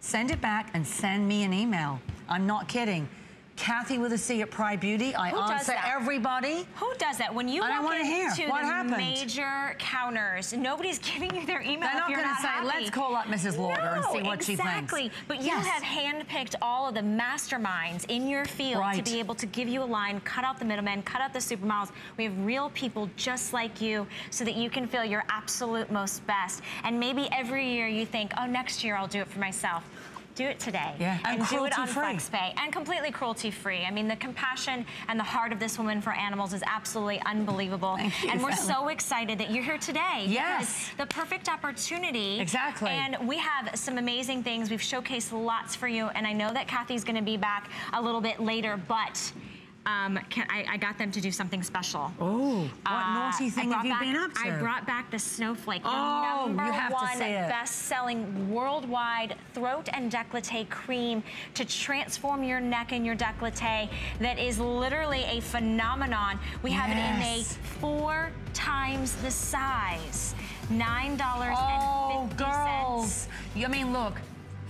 Send it back and send me an email. I'm not kidding. Kathy with a C at P R A I Beauty. I Who answer everybody. Who does that? When you walk into the happened? major counters, nobody's giving you their email. They're not going to say, happy. let's call up Missus Lauder no, and see what exactly. she thinks. Exactly. But yes. you have handpicked all of the masterminds in your field right. to be able to give you a line, cut out the middlemen, cut out the supermodels. We have real people just like you so that you can feel your absolute most best. And maybe every year you think, oh, next year I'll do it for myself. Do it today. Yeah. And, and do it on FlexPay. And completely cruelty-free. I mean, the compassion and the heart of this woman for animals is absolutely unbelievable. Thank you, and we're so excited that you're here today. Yes. The perfect opportunity. Exactly. And we have some amazing things. We've showcased lots for you. And I know that Kathy's going to be back a little bit later, but... um, can, I, I got them to do something special. Oh, what uh, naughty thing have you back, been up to? I brought back the snowflake. Oh, the number you have one to say it. Best-selling worldwide throat and décolleté cream to transform your neck and your décolleté. That is literally a phenomenon. We yes. have it in a four times the size. nine dollars and fifty cents. Oh, girls. You mean, look,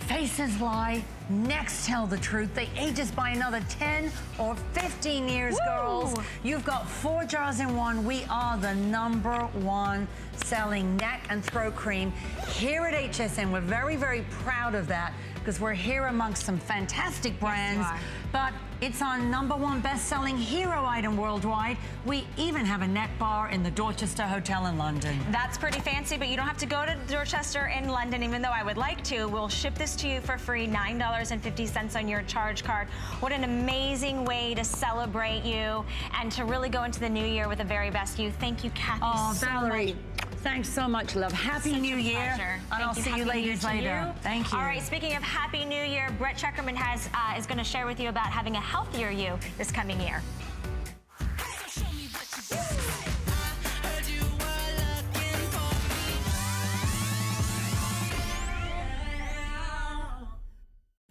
faces lie, necks tell the truth. They age us by another ten or fifteen years, Woo! Girls. You've got four jars in one. We are the number one selling neck and throat cream here at H S N. We're very, very proud of that because we're here amongst some fantastic brands. Yes, you are. But it's our number one best-selling hero item worldwide. We even have a neck bar in the Dorchester Hotel in London. That's pretty fancy, but you don't have to go to Dorchester in London, even though I would like to. We'll ship this to you for free, nine dollars and fifty cents on your charge card. What an amazing way to celebrate you and to really go into the new year with the very best you. Thank you, Kathy, oh, so Valerie. Much. Thanks so much, love. Happy Such New Year. Pleasure. And Thank I'll you. see happy you ladies later. You. Thank you. All right, speaking of Happy New Year, Brett Checkerman has, uh, is going to share with you about having a healthier you this coming year.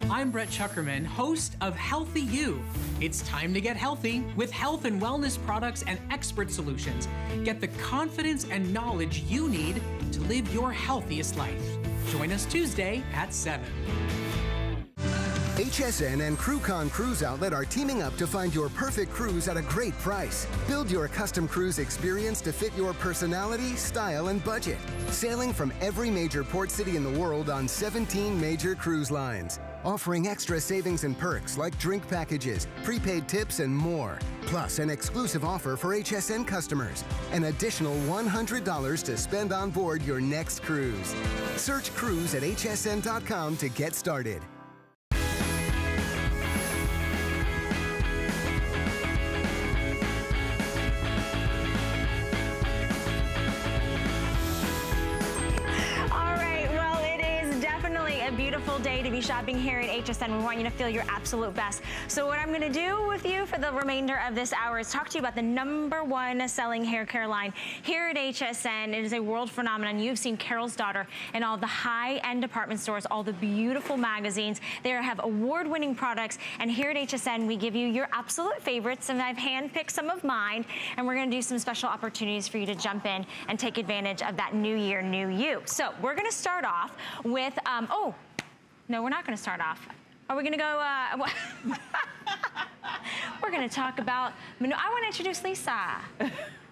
I'm Brett Checkerman, host of Healthy You. It's time to get healthy with health and wellness products and expert solutions. Get the confidence and knowledge you need to live your healthiest life. Join us Tuesday at seven. H S N and Crucon Cruise Outlet are teaming up to find your perfect cruise at a great price. Build your custom cruise experience to fit your personality, style, and budget. Sailing from every major port city in the world on seventeen major cruise lines. Offering extra savings and perks like drink packages, prepaid tips, and more. Plus, an exclusive offer for H S N customers. An additional one hundred dollars to spend on board your next cruise. Search cruise at H S N dot com to get started. Day to be shopping here at H S N. We want you to feel your absolute best. So what I'm going to do with you for the remainder of this hour is talk to you about the number one selling hair care line here at H S N. It is a world phenomenon. You've seen Carol's Daughter in all the high-end department stores, all the beautiful magazines. They have award-winning products, and here at H S N we give you your absolute favorites, and I've handpicked some of mine, and we're going to do some special opportunities for you to jump in and take advantage of that new year, new you. So we're going to start off with, um, oh, no, we're not going to start off. Are we going to go? Uh, we're going to talk about. Mono I want to introduce Lisa.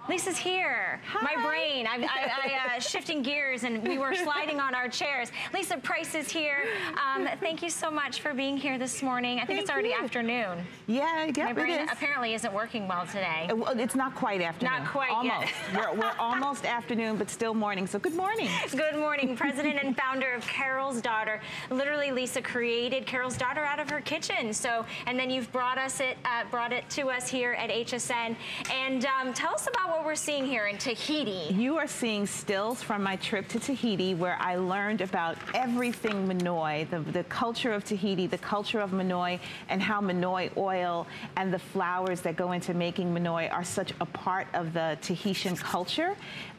Lisa's here. Hi. My brain. I, I, I uh, shifting gears, and we were sliding on our chairs. Lisa Price is here. Um, thank you so much for being here this morning. I think thank it's already you. afternoon. Yeah, yeah, My brain it is. apparently isn't working well today. Uh, well, it's not quite afternoon. Not quite. Almost. Yet. we're, we're almost afternoon, but still morning. So good morning. Good morning, President and founder of Carol's Daughter. Literally, Lisa created Carol's Daughter out of her kitchen. So, and then you've brought us it, uh, brought it to us here at H S N. And um, tell us about what we're seeing here in Tahiti. You are seeing stills from my trip to Tahiti, where I learned about everything Monoi, the, the culture of Tahiti, the culture of Monoi, and how Monoi oil and the flowers that go into making Monoi are such a part of the Tahitian culture.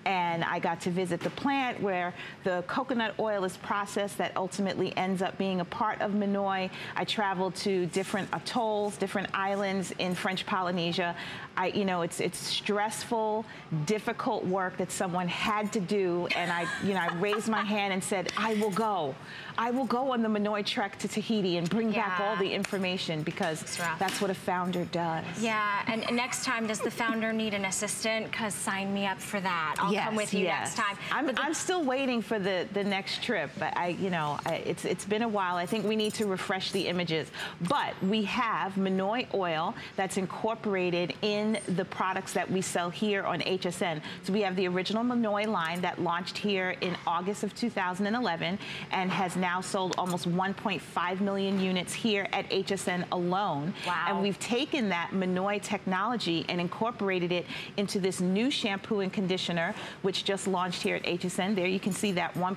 And I got to visit the plant where the coconut oil is processed that ultimately ends up being a part of Monoi. I traveled to different atolls, different islands in French Polynesia. I, you know, it's it's stressful, difficult work that someone had to do, and I, you know, I raised my hand and said, I will go. I will go on the Monoi trek to Tahiti and bring yeah. back all the information, because that's what a founder does. Yeah, and next time, does the founder need an assistant? Because sign me up for that. I'll yes, come with you yes. next time. I'm, I'm still waiting for the, the next trip, but I, you know, I, it's, it's been a while. I think we need to refresh the images. But we have Monoi oil that's incorporated in the products that we sell here on H S N. So we have the original Monoi line that launched here in August of two thousand eleven and has now now sold almost one point five million units here at H S N alone. Wow. And we've taken that Monoi technology and incorporated it into this new shampoo and conditioner, which just launched here at H S N. There you can see that 1.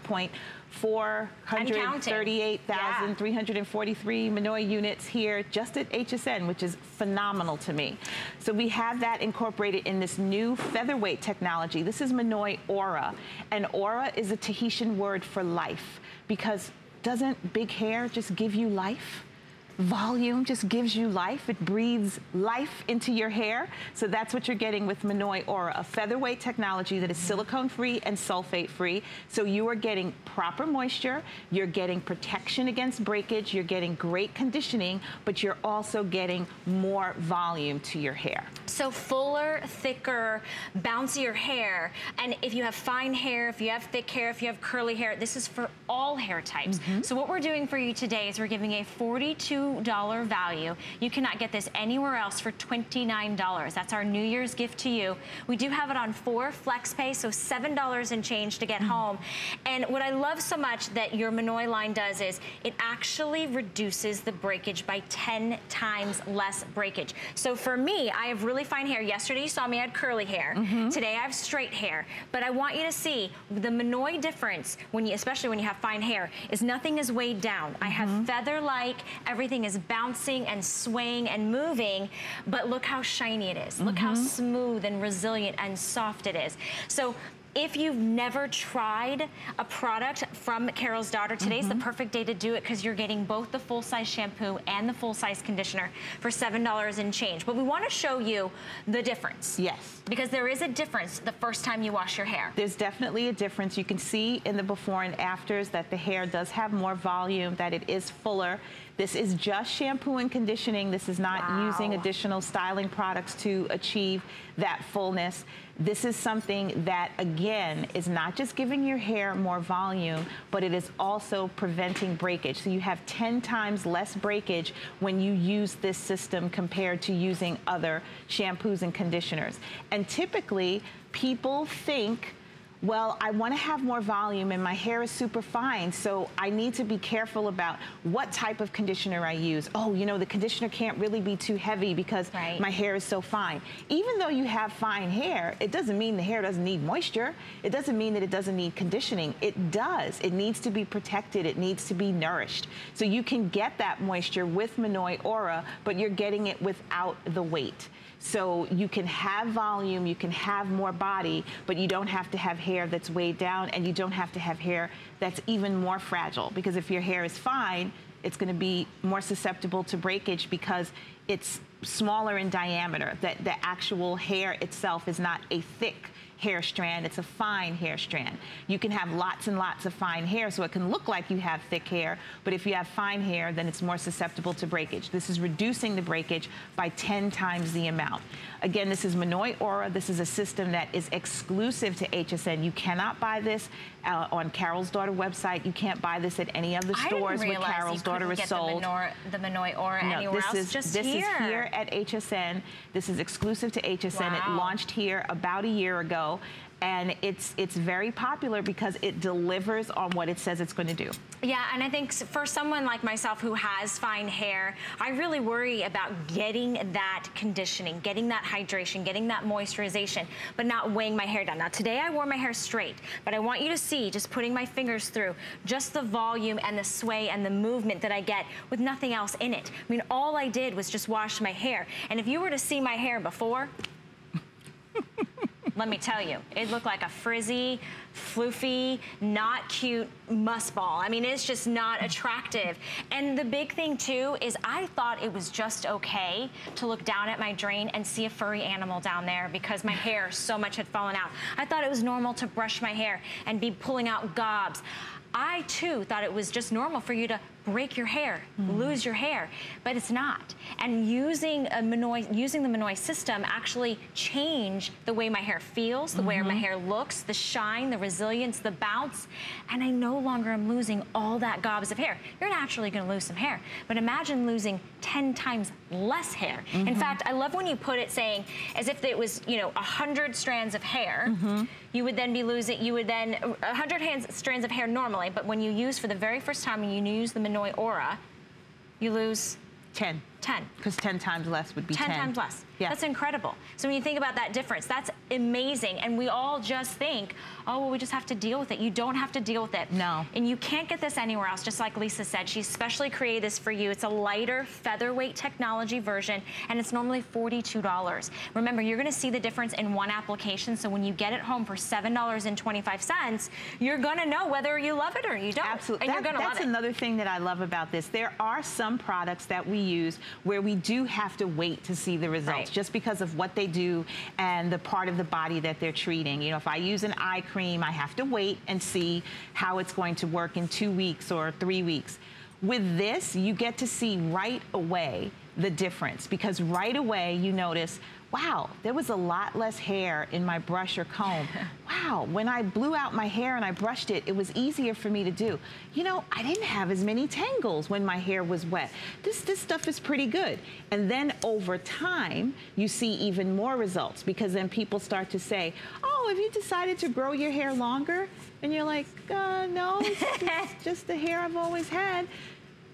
four hundred thirty-eight thousand three hundred forty-three yeah. Monoi units here just at H S N, which is phenomenal to me. So we have that incorporated in this new featherweight technology. This is Monoi Aura, and Aura is a Tahitian word for life, because doesn't big hair just give you life? Volume just gives you life. It breathes life into your hair. So that's what you're getting with Monoi Aura, a featherweight technology that is silicone free and sulfate free. So you are getting proper moisture, you're getting protection against breakage, you're getting great conditioning, but you're also getting more volume to your hair. So fuller, thicker, bouncier hair. And if you have fine hair, if you have thick hair, if you have curly hair, this is for all hair types. Mm-hmm. So what we're doing for you today is we're giving a forty-two dollar value. You cannot get this anywhere else for twenty-nine dollars. That's our New Year's gift to you. We do have it on four flex pay, so seven dollars and change to get mm-hmm. home. And what I love so much that your Monoi line does is it actually reduces the breakage by ten times less breakage. So for me, I have really fine hair. Yesterday you saw me, I had curly hair. Mm-hmm. Today I have straight hair. But I want you to see the Monoi difference, when you, especially when you have fine hair, is nothing is weighed down. Mm-hmm. I have feather-like, everything is bouncing and swaying and moving, but look how shiny it is. Mm-hmm. Look how smooth and resilient and soft it is. So if you've never tried a product from Carol's Daughter, today's mm-hmm. the perfect day to do it, because you're getting both the full-size shampoo and the full-size conditioner for seven dollars and change. But we want to show you the difference. Yes. Because there is a difference the first time you wash your hair. There's definitely a difference. You can see in the before and afters that the hair does have more volume, that it is fuller. This is just shampoo and conditioning. This is not wow. using additional styling products to achieve that fullness. This is something that, again, is not just giving your hair more volume, but it is also preventing breakage. So you have ten times less breakage when you use this system compared to using other shampoos and conditioners. And typically, people think, well, I want to have more volume and my hair is super fine, so I need to be careful about what type of conditioner I use. Oh, you know, the conditioner can't really be too heavy because right. my hair is so fine. Even though you have fine hair, it doesn't mean the hair doesn't need moisture. It doesn't mean that it doesn't need conditioning. It does. It needs to be protected. It needs to be nourished. So you can get that moisture with Monoi Aura, but you're getting it without the weight. So you can have volume, you can have more body, but you don't have to have hair that's weighed down, and you don't have to have hair that's even more fragile. Because if your hair is fine, it's going to be more susceptible to breakage because it's smaller in diameter. That the actual hair itself is not a thick hair strand, it's a fine hair strand. You can have lots and lots of fine hair, so it can look like you have thick hair, but if you have fine hair, then it's more susceptible to breakage. This is reducing the breakage by ten times the amount. Again, this is Monoi Aura. This is a system that is exclusive to H S N. You cannot buy this uh, on Carol's Daughter website. You can't buy this at any of the stores where Carol's Daughter is sold. I didn't realize you couldn't get the Monoi Aura no, anywhere else, is, just this here. This is here at H S N. This is exclusive to H S N. Wow. It launched here about a year ago. And it's it's very popular because it delivers on what it says it's going to do. Yeah, and I think for someone like myself who has fine hair, I really worry about getting that conditioning, getting that hydration, getting that moisturization, but not weighing my hair down. Now today I wore my hair straight, but I want you to see, just putting my fingers through, just the volume and the sway and the movement that I get with nothing else in it. I mean, all I did was just wash my hair. And if you were to see my hair before, let me tell you, it looked like a frizzy, floofy, not cute muss ball. I mean, it's just not attractive. And the big thing, too, is I thought it was just okay to look down at my drain and see a furry animal down there because my hair so much had fallen out. I thought it was normal to brush my hair and be pulling out gobs. I, too, thought it was just normal for you to break your hair, mm. lose your hair, but it's not. And using a Monoi, using the Monoi system actually changed the way my hair feels, the mm-hmm. way my hair looks, the shine, the resilience, the bounce, and I no longer am losing all that gobs of hair. You're naturally going to lose some hair, but imagine losing ten times less hair. Mm-hmm. In fact, I love when you put it saying as if it was, you know, one hundred strands of hair, mm-hmm. you would then be losing, you would then, one hundred strands of hair normally, but when you use for the very first time and you use the Monoi Aura, you lose ten. ten. Because ten times less would be ten. ten times less. Yeah. That's incredible. So when you think about that difference, that's amazing. And we all just think, oh, well, we just have to deal with it. You don't have to deal with it. No. And you can't get this anywhere else. Just like Lisa said, she specially created this for you. It's a lighter featherweight technology version, and it's normally forty-two dollars. Remember, you're gonna see the difference in one application. So when you get it home for seven dollars and twenty-five cents, you're gonna know whether you love it or you don't. Absolutely. And that, you're gonna love it. That's another thing that I love about this. There are some products that we use where we do have to wait to see the results. Right. Just because of what they do and the part of the body that they're treating. You know, if I use an eye cream, I have to wait and see how it's going to work in two weeks or three weeks. With this, you get to see right away the difference, because right away you notice, wow, there was a lot less hair in my brush or comb. Wow, when I blew out my hair and I brushed it, it was easier for me to do. You know, I didn't have as many tangles when my hair was wet. This, this stuff is pretty good. And then over time, you see even more results, because then people start to say, oh, have you decided to grow your hair longer? And you're like, uh, no, it's, it's just the hair I've always had.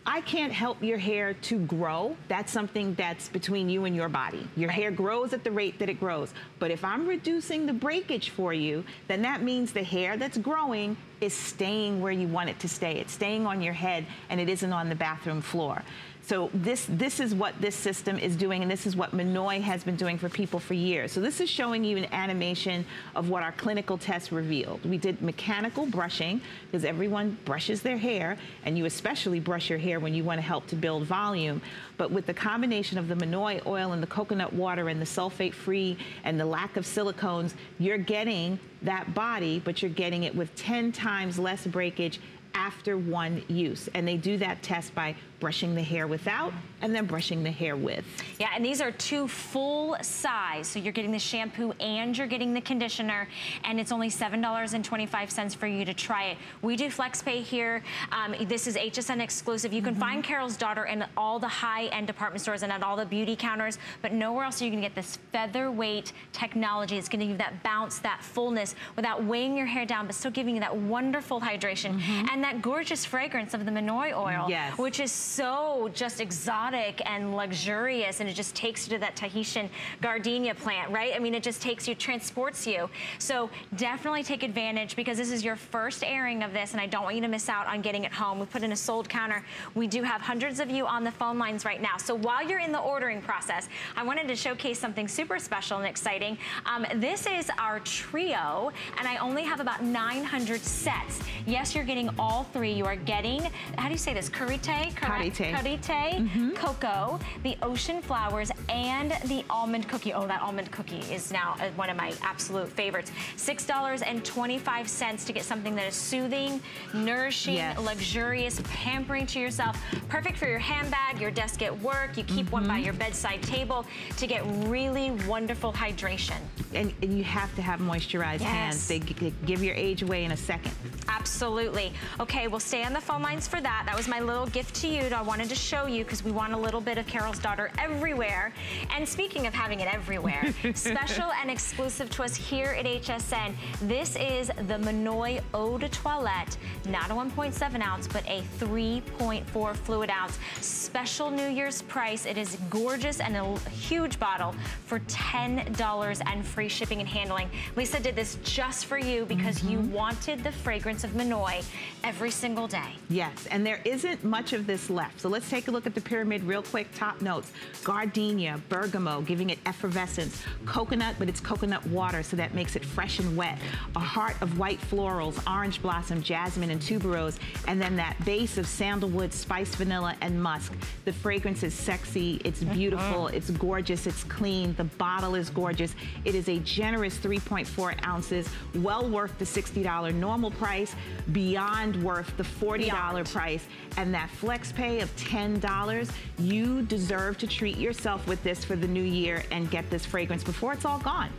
I can't help your hair to grow. That's something that's between you and your body. Your hair grows at the rate that it grows. But if I'm reducing the breakage for you, then that means the hair that's growing is staying where you want it to stay. It's staying on your head, and it isn't on the bathroom floor. So this, this is what this system is doing, and this is what Monoi has been doing for people for years. So this is showing you an animation of what our clinical test revealed. We did mechanical brushing, because everyone brushes their hair, and you especially brush your hair when you want to help to build volume. But with the combination of the Monoi oil and the coconut water and the sulfate-free and the lack of silicones, you're getting that body, but you're getting it with ten times less breakage after one use. And they do that test by brushing the hair without and then brushing the hair with. Yeah, and these are two full size. So you're getting the shampoo and you're getting the conditioner, and it's only seven dollars and twenty-five cents for you to try it. We do FlexPay here. Um, this is H S N exclusive. You can mm-hmm. find Carol's Daughter in all the high-end department stores and at all the beauty counters, but nowhere else are you gonna get this featherweight technology. It's gonna give that bounce, that fullness, without weighing your hair down, but still giving you that wonderful hydration. Mm-hmm. And that gorgeous fragrance of the Monoi oil, yes. which is so just exotic and luxurious, and it just takes you to that Tahitian gardenia plant, right? I mean, it just takes you, transports you. So definitely take advantage, because this is your first airing of this, and I don't want you to miss out on getting it home. We put in a sold counter. We do have hundreds of you on the phone lines right now. So while you're in the ordering process, I wanted to showcase something super special and exciting. Um, this is our trio, and I only have about nine hundred sets. Yes, you're getting all All three. You are getting, how do you say this? Karité, karité, karité, mm-hmm. cocoa, the ocean flowers, and the almond cookie. Oh, that almond cookie is now one of my absolute favorites. six dollars and twenty-five cents to get something that is soothing, nourishing, yes. luxurious, pampering to yourself. Perfect for your handbag, your desk at work. You keep mm-hmm. one by your bedside table to get really wonderful hydration. And, and you have to have moisturized yes. hands. They, they give your age away in a second. Absolutely. Okay, we'll stay on the phone lines for that. That was my little gift to you that I wanted to show you, because we want a little bit of Carol's Daughter everywhere. And speaking of having it everywhere, special and exclusive to us here at H S N, this is the Monoi Eau de Toilette, not a one point seven ounce, but a three point four fluid ounce. Special New Year's price. It is gorgeous and a huge bottle for ten dollars and free shipping and handling. Lisa did this just for you, because mm-hmm. you wanted the fragrance of Monoi every single day. Yes, and there isn't much of this left. So let's take a look at the pyramid real quick. Top notes, gardenia, bergamot, giving it effervescence. Coconut, but it's coconut water, so that makes it fresh and wet. A heart of white florals, orange blossom, jasmine, and tuberose. And then that base of sandalwood, spice, vanilla, and musk. The fragrance is sexy, it's beautiful, it's gorgeous, it's clean. The bottle is gorgeous. It is a generous three point four ounces, well worth the sixty dollar normal price, beyond worth the forty dollar price, and that flex pay of ten dollars. You deserve to treat yourself with this for the new year and get this fragrance before it's all gone.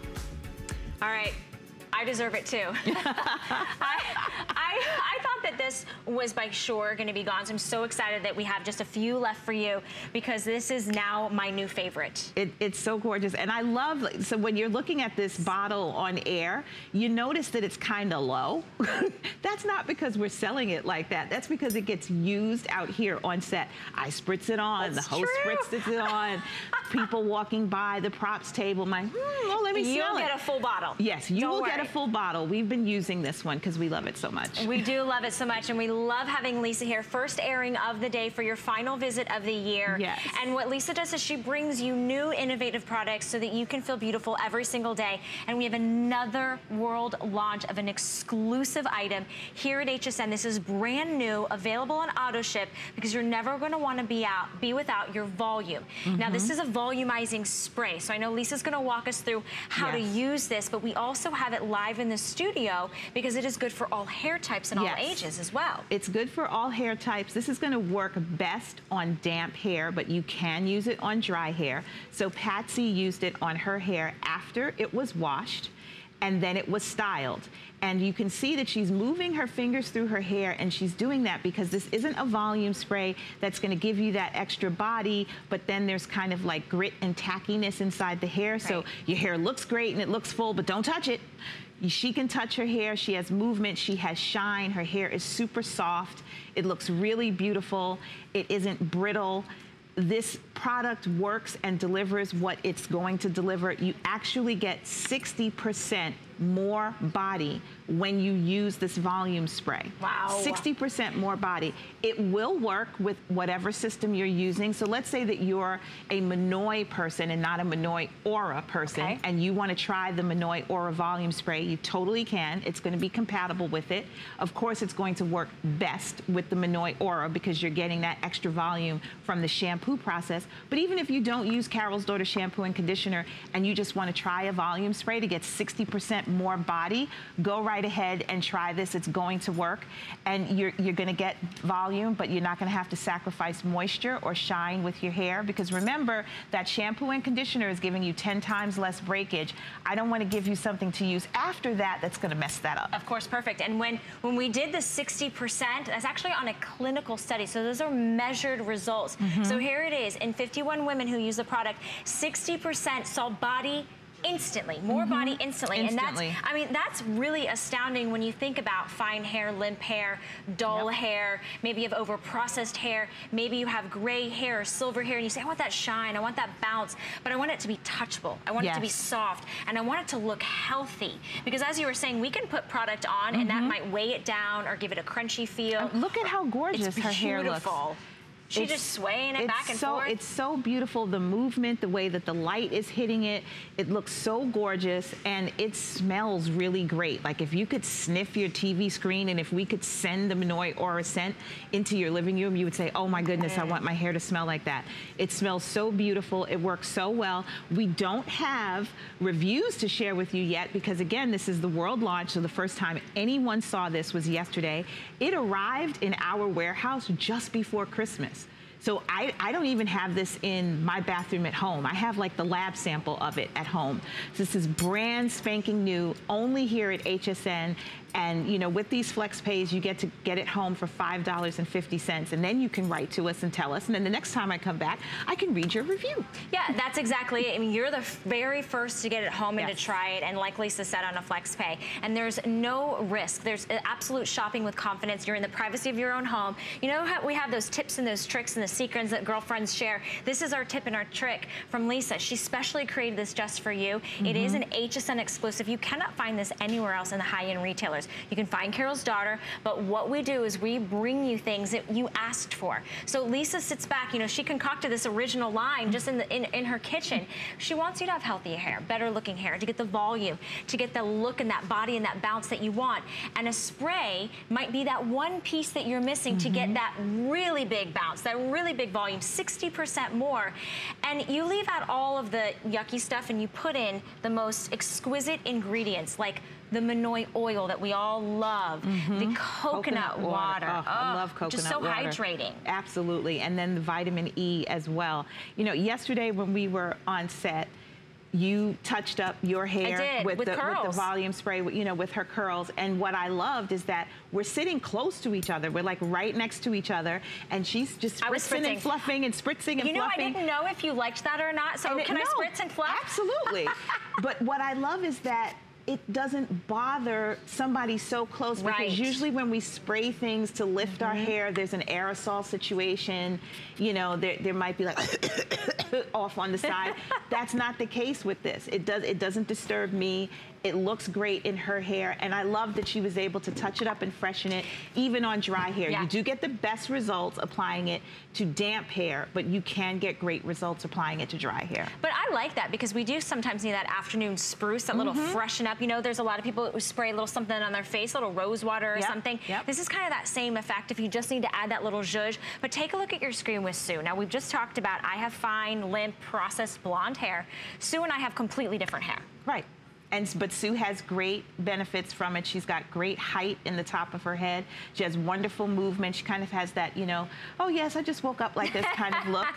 All right, I deserve it too. I, I, I thought thought that this was by sure going to be gone, so I'm so excited that we have just a few left for you, because this is now my new favorite. It, it's so gorgeous, and I love, so when you're looking at this bottle on air, you notice that it's kind of low. That's not because we're selling it like that. That's because it gets used out here on set. I spritz it on, That's the host true. spritzes it on, people walking by, the props table, my, hmm, oh, let me You'll smell it. You'll get a full bottle. Yes, you Don't will worry. get a full bottle. We've been using this one because we love it so much. We do love it so much, and we love having Lisa here. First airing of the day for your final visit of the year. Yes. And what Lisa does is she brings you new innovative products so that you can feel beautiful every single day. And we have another world launch of an exclusive item here at H S N. This is brand new, available on auto ship, because you're never going to want to be out, be without your volume. Mm-hmm. Now this is a volumizing spray. So I know Lisa's going to walk us through how yes. to use this, but we also have it live in the studio because it is good for all hair types and yes. all ages as well. It's good for all hair types. This is going to work best on damp hair, but you can use it on dry hair. So Patsy used it on her hair after it was washed and then it was styled. And you can see that she's moving her fingers through her hair, and she's doing that because this isn't a volume spray that's going to give you that extra body, but then there's kind of like grit and tackiness inside the hair. Right. So your hair looks great and it looks full, but don't touch it. She can touch her hair, she has movement, she has shine, her hair is super soft, it looks really beautiful, it isn't brittle. This product works and delivers what it's going to deliver. You actually get sixty percent more body when you use this volume spray. Wow. sixty percent more body. It will work with whatever system you're using. So let's say that you're a Monoi person and not a Monoi Aura person, okay, and you want to try the Monoi Aura volume spray. You totally can. It's going to be compatible with it. Of course, it's going to work best with the Monoi Aura because you're getting that extra volume from the shampoo process. But even if you don't use Carol's Daughter shampoo and conditioner and you just want to try a volume spray to get sixty percent more body, go right ahead and try this. It's going to work, and you're, you're going to get volume, but you're not going to have to sacrifice moisture or shine with your hair, because remember that shampoo and conditioner is giving you ten times less breakage. I don't want to give you something to use after that that's going to mess that up. Of course, perfect. And when, when we did the sixty percent, that's actually on a clinical study, so those are measured results. Mm-hmm. So here it is. In fifty-one women who use the product, sixty percent saw body instantly, more mm-hmm. body instantly. instantly. And that's, I mean, that's really astounding when you think about fine hair, limp hair, dull yep. hair, maybe you have over-processed hair, maybe you have gray hair, silver hair, and you say, I want that shine, I want that bounce, but I want it to be touchable, I want yes. it to be soft, and I want it to look healthy. Because as you were saying, we can put product on mm-hmm. and that might weigh it down or give it a crunchy feel. And look at how gorgeous it's her hair looks. She it's, just swaying it back and so, forth. It's so beautiful, the movement, the way that the light is hitting it. It looks so gorgeous, and it smells really great. Like if you could sniff your T V screen, and if we could send the Monoi Aura scent into your living room, you would say, oh my goodness, mm. I want my hair to smell like that. It smells so beautiful. It works so well. We don't have reviews to share with you yet because, again, this is the world launch, so the first time anyone saw this was yesterday. It arrived in our warehouse just before Christmas. So I, I don't even have this in my bathroom at home. I have like the lab sample of it at home. So this is brand spanking new, only here at H S N. And you know, with these flex pays, you get to get it home for five dollars and fifty cents. And then you can write to us and tell us. And then the next time I come back, I can read your review. Yeah, that's exactly it. I mean, you're the very first to get it home yes. and to try it. And like Lisa said, on a flex pay. And there's no risk. There's absolute shopping with confidence. You're in the privacy of your own home. You know how we have those tips and those tricks and the secrets that girlfriends share? This is our tip and our trick from Lisa. She specially created this just for you. Mm-hmm. It is an H S N exclusive. You cannot find this anywhere else in the high-end retailers. You can find Carol's Daughter, but what we do is we bring you things that you asked for. So Lisa sits back, you know, she concocted this original line just in the in, in her kitchen. She wants you to have healthier hair, better looking hair, to get the volume, to get the look and that body and that bounce that you want. And a spray might be that one piece that you're missing mm-hmm. to get that really big bounce, that really big volume, sixty percent more. And you leave out all of the yucky stuff and you put in the most exquisite ingredients, like the Monoi oil that we all love, mm-hmm. the coconut, coconut water. water. Oh, oh, I love coconut just so water. So hydrating. Absolutely, and then the vitamin E as well. You know, yesterday when we were on set, you touched up your hair I did, with, with, the, with the volume spray, you know, with her curls. And what I loved is that we're sitting close to each other. We're like right next to each other. And she's just spritzing and fluffing and spritzing and fluffing. You know, fluffing. I didn't know if you liked that or not. So it, can no, I spritz and fluff? Absolutely. But what I love is that it doesn't bother somebody so close, because right. usually when we spray things to lift mm-hmm. our hair, there's an aerosol situation. You know, there, there might be like off on the side. That's not the case with this. It does. It doesn't disturb me. It looks great in her hair, and I love that she was able to touch it up and freshen it, even on dry hair. Yeah. You do get the best results applying it to damp hair, but you can get great results applying it to dry hair. But I like that, because we do sometimes need that afternoon spruce, a mm-hmm. little freshen up. You know, there's a lot of people who spray a little something on their face, a little rose water or yep. something. Yep. This is kind of that same effect if you just need to add that little zhuzh. But take a look at your screen with Sue. Now, we've just talked about I have fine, limp, processed blonde hair. Sue and I have completely different hair. Right. And, but Sue has great benefits from it. She's got great height in the top of her head. She has wonderful movement. She kind of has that, you know, oh yes, I just woke up like this kind of look.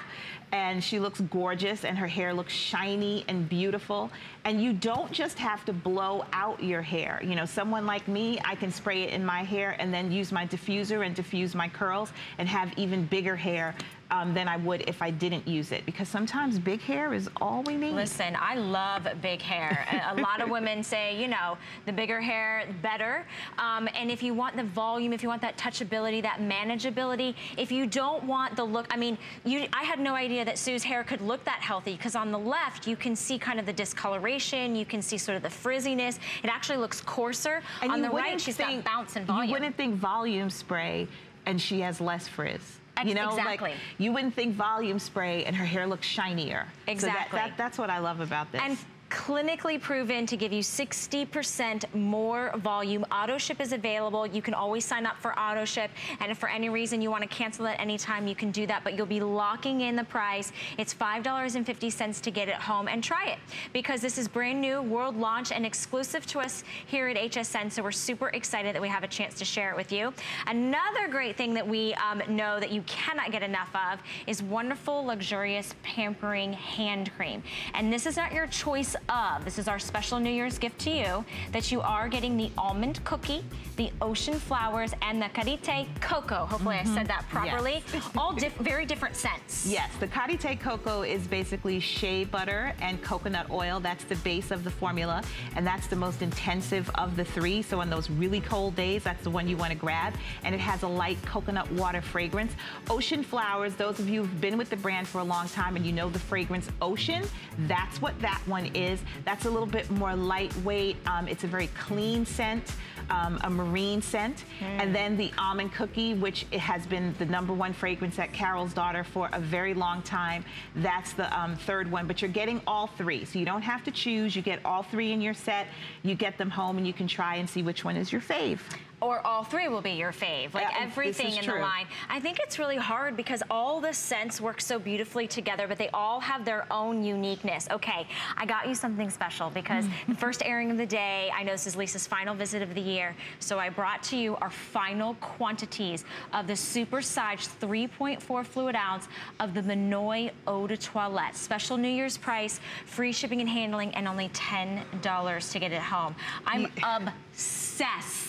And she looks gorgeous, and her hair looks shiny and beautiful. And you don't just have to blow out your hair. You know, someone like me, I can spray it in my hair and then use my diffuser and diffuse my curls and have even bigger hair Um, than I would if I didn't use it, because sometimes big hair is all we need. Listen, I love big hair. A lot of women say, you know, the bigger hair, better. Um, and if you want the volume, if you want that touchability, that manageability, if you don't want the look, I mean, you, I had no idea that Sue's hair could look that healthy, because on the left, you can see kind of the discoloration, you can see sort of the frizziness. It actually looks coarser. And on the right, she's got bounce and volume. You wouldn't think volume spray and she has less frizz. You know, exactly. Like, you wouldn't think volume spray and her hair looks shinier. Exactly. So that, that, that's what I love about this. And clinically proven to give you sixty percent more volume. Auto ship is available. You can always sign up for auto ship, and if for any reason you want to cancel at any time, you can do that, but you'll be locking in the price. It's five dollars and fifty cents to get it home and try it, because this is brand new, world launch, and exclusive to us here at H S N, so we're super excited that we have a chance to share it with you. Another great thing that we um, know that you cannot get enough of is wonderful, luxurious, pampering hand cream. And this is not your choice of. This is our special New Year's gift to you, that you are getting the almond cookie, the ocean flowers, and the karité cocoa. Hopefully mm-hmm. I said that properly. Yes. All diff very different scents. Yes, the karité cocoa is basically shea butter and coconut oil. That's the base of the formula, and that's the most intensive of the three. So on those really cold days, that's the one you want to grab, and it has a light coconut water fragrance. Ocean flowers, those of you who've been with the brand for a long time and you know the fragrance Ocean, that's what that one is. Is. That's a little bit more lightweight. Um, it's a very clean scent, um, a marine scent. Mm. And then the almond cookie, which it has been the number one fragrance at Carol's Daughter for a very long time. That's the um, third one, but you're getting all three. So you don't have to choose. You get all three in your set. You get them home and you can try and see which one is your fave. Or all three will be your fave, like uh, everything in true. the line. I think it's really hard because all the scents work so beautifully together, but they all have their own uniqueness. Okay, I got you something special because the first airing of the day, I know this is Lisa's final visit of the year, so I brought to you our final quantities of the supersized three point four fluid ounce of the Monoi Eau de Toilette. Special New Year's price, free shipping and handling, and only ten dollars to get it home. I'm obsessed.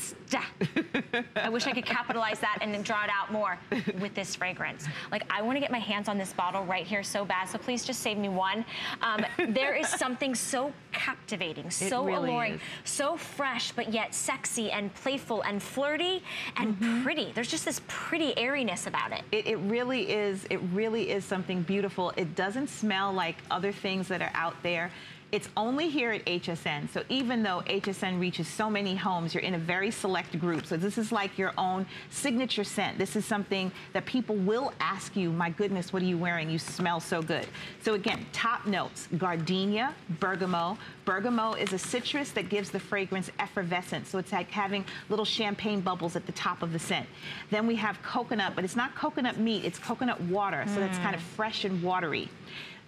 I wish I could capitalize that and then draw it out more with this fragrance. Like, I want to get my hands on this bottle right here so bad, so please just save me one. Um, there is something so captivating, so really alluring, is. so fresh, but yet sexy and playful and flirty and mm-hmm. pretty. There's just this pretty airiness about it. it. It really is. It really is something beautiful. It doesn't smell like other things that are out there. It's only here at H S N, so even though H S N reaches so many homes, you're in a very select group. So this is like your own signature scent. This is something that people will ask you, my goodness, what are you wearing? You smell so good. So again, top notes, gardenia, bergamot. Bergamot is a citrus that gives the fragrance effervescence, so it's like having little champagne bubbles at the top of the scent. Then we have coconut, but it's not coconut meat, it's coconut water, so mm. that's kind of fresh and watery.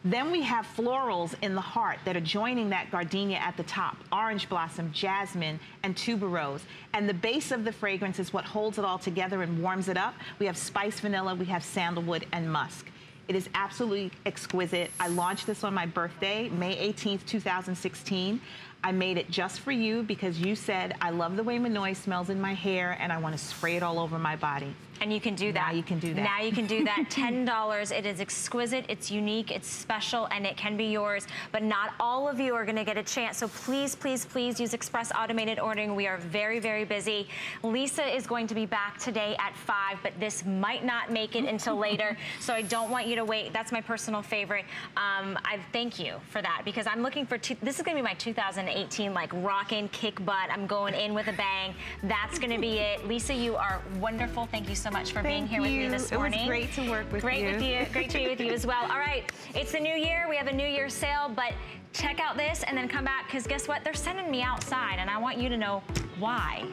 Then we have florals in the heart that are joining that gardenia at the top, orange blossom, jasmine, and tuberose. And the base of the fragrance is what holds it all together and warms it up. We have spice vanilla, we have sandalwood, and musk. It is absolutely exquisite. I launched this on my birthday, May eighteenth, two thousand sixteen. I made it just for you because you said, I love the way Monoi smells in my hair and I want to spray it all over my body. And you can do that. Now you can do that. Now you can do that. ten dollars. It is exquisite. It's unique. It's special. And it can be yours. But not all of you are going to get a chance. So please, please, please use Express Automated Ordering. We are very, very busy. Lisa is going to be back today at five, but this might not make it until later. So I don't want you to wait. That's my personal favorite. Um, I thank you for that because I'm looking for, two, this is going to be my two thousand eighteen, like rockin' kick butt. I'm going in with a bang. That's going to be it. Lisa, you are wonderful. Thank you so much. much for Thank being here you. with me this morning. It was great to work with great you. With you. Great to be with you as well. All right, it's the new year. We have a new year sale, but check out this and then come back because guess what? They're sending me outside and I want you to know why.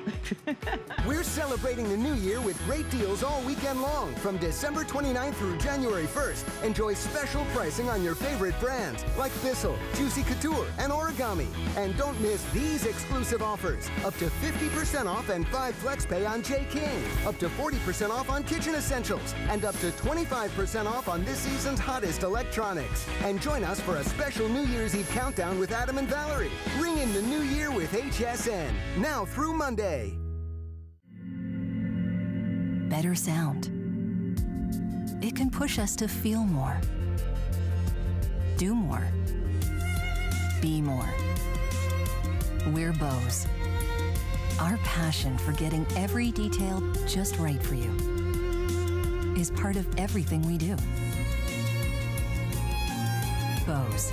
We're celebrating the new year with great deals all weekend long. From December twenty-ninth through January first, enjoy special pricing on your favorite brands like Bissell, Juicy Couture, and Origami. And don't miss these exclusive offers. Up to fifty percent off and five flex pay on J. King. Up to forty percent off on kitchen essentials. And up to twenty-five percent off on this season's hottest electronics. And join us for a special New Year's Eve countdown with Adam and Valerie. Ring in the new year with H S N. Now through Monday. Better sound. It can push us to feel more, do more, be more. We're Bose. Our passion for getting every detail just right for you is part of everything we do. Bose.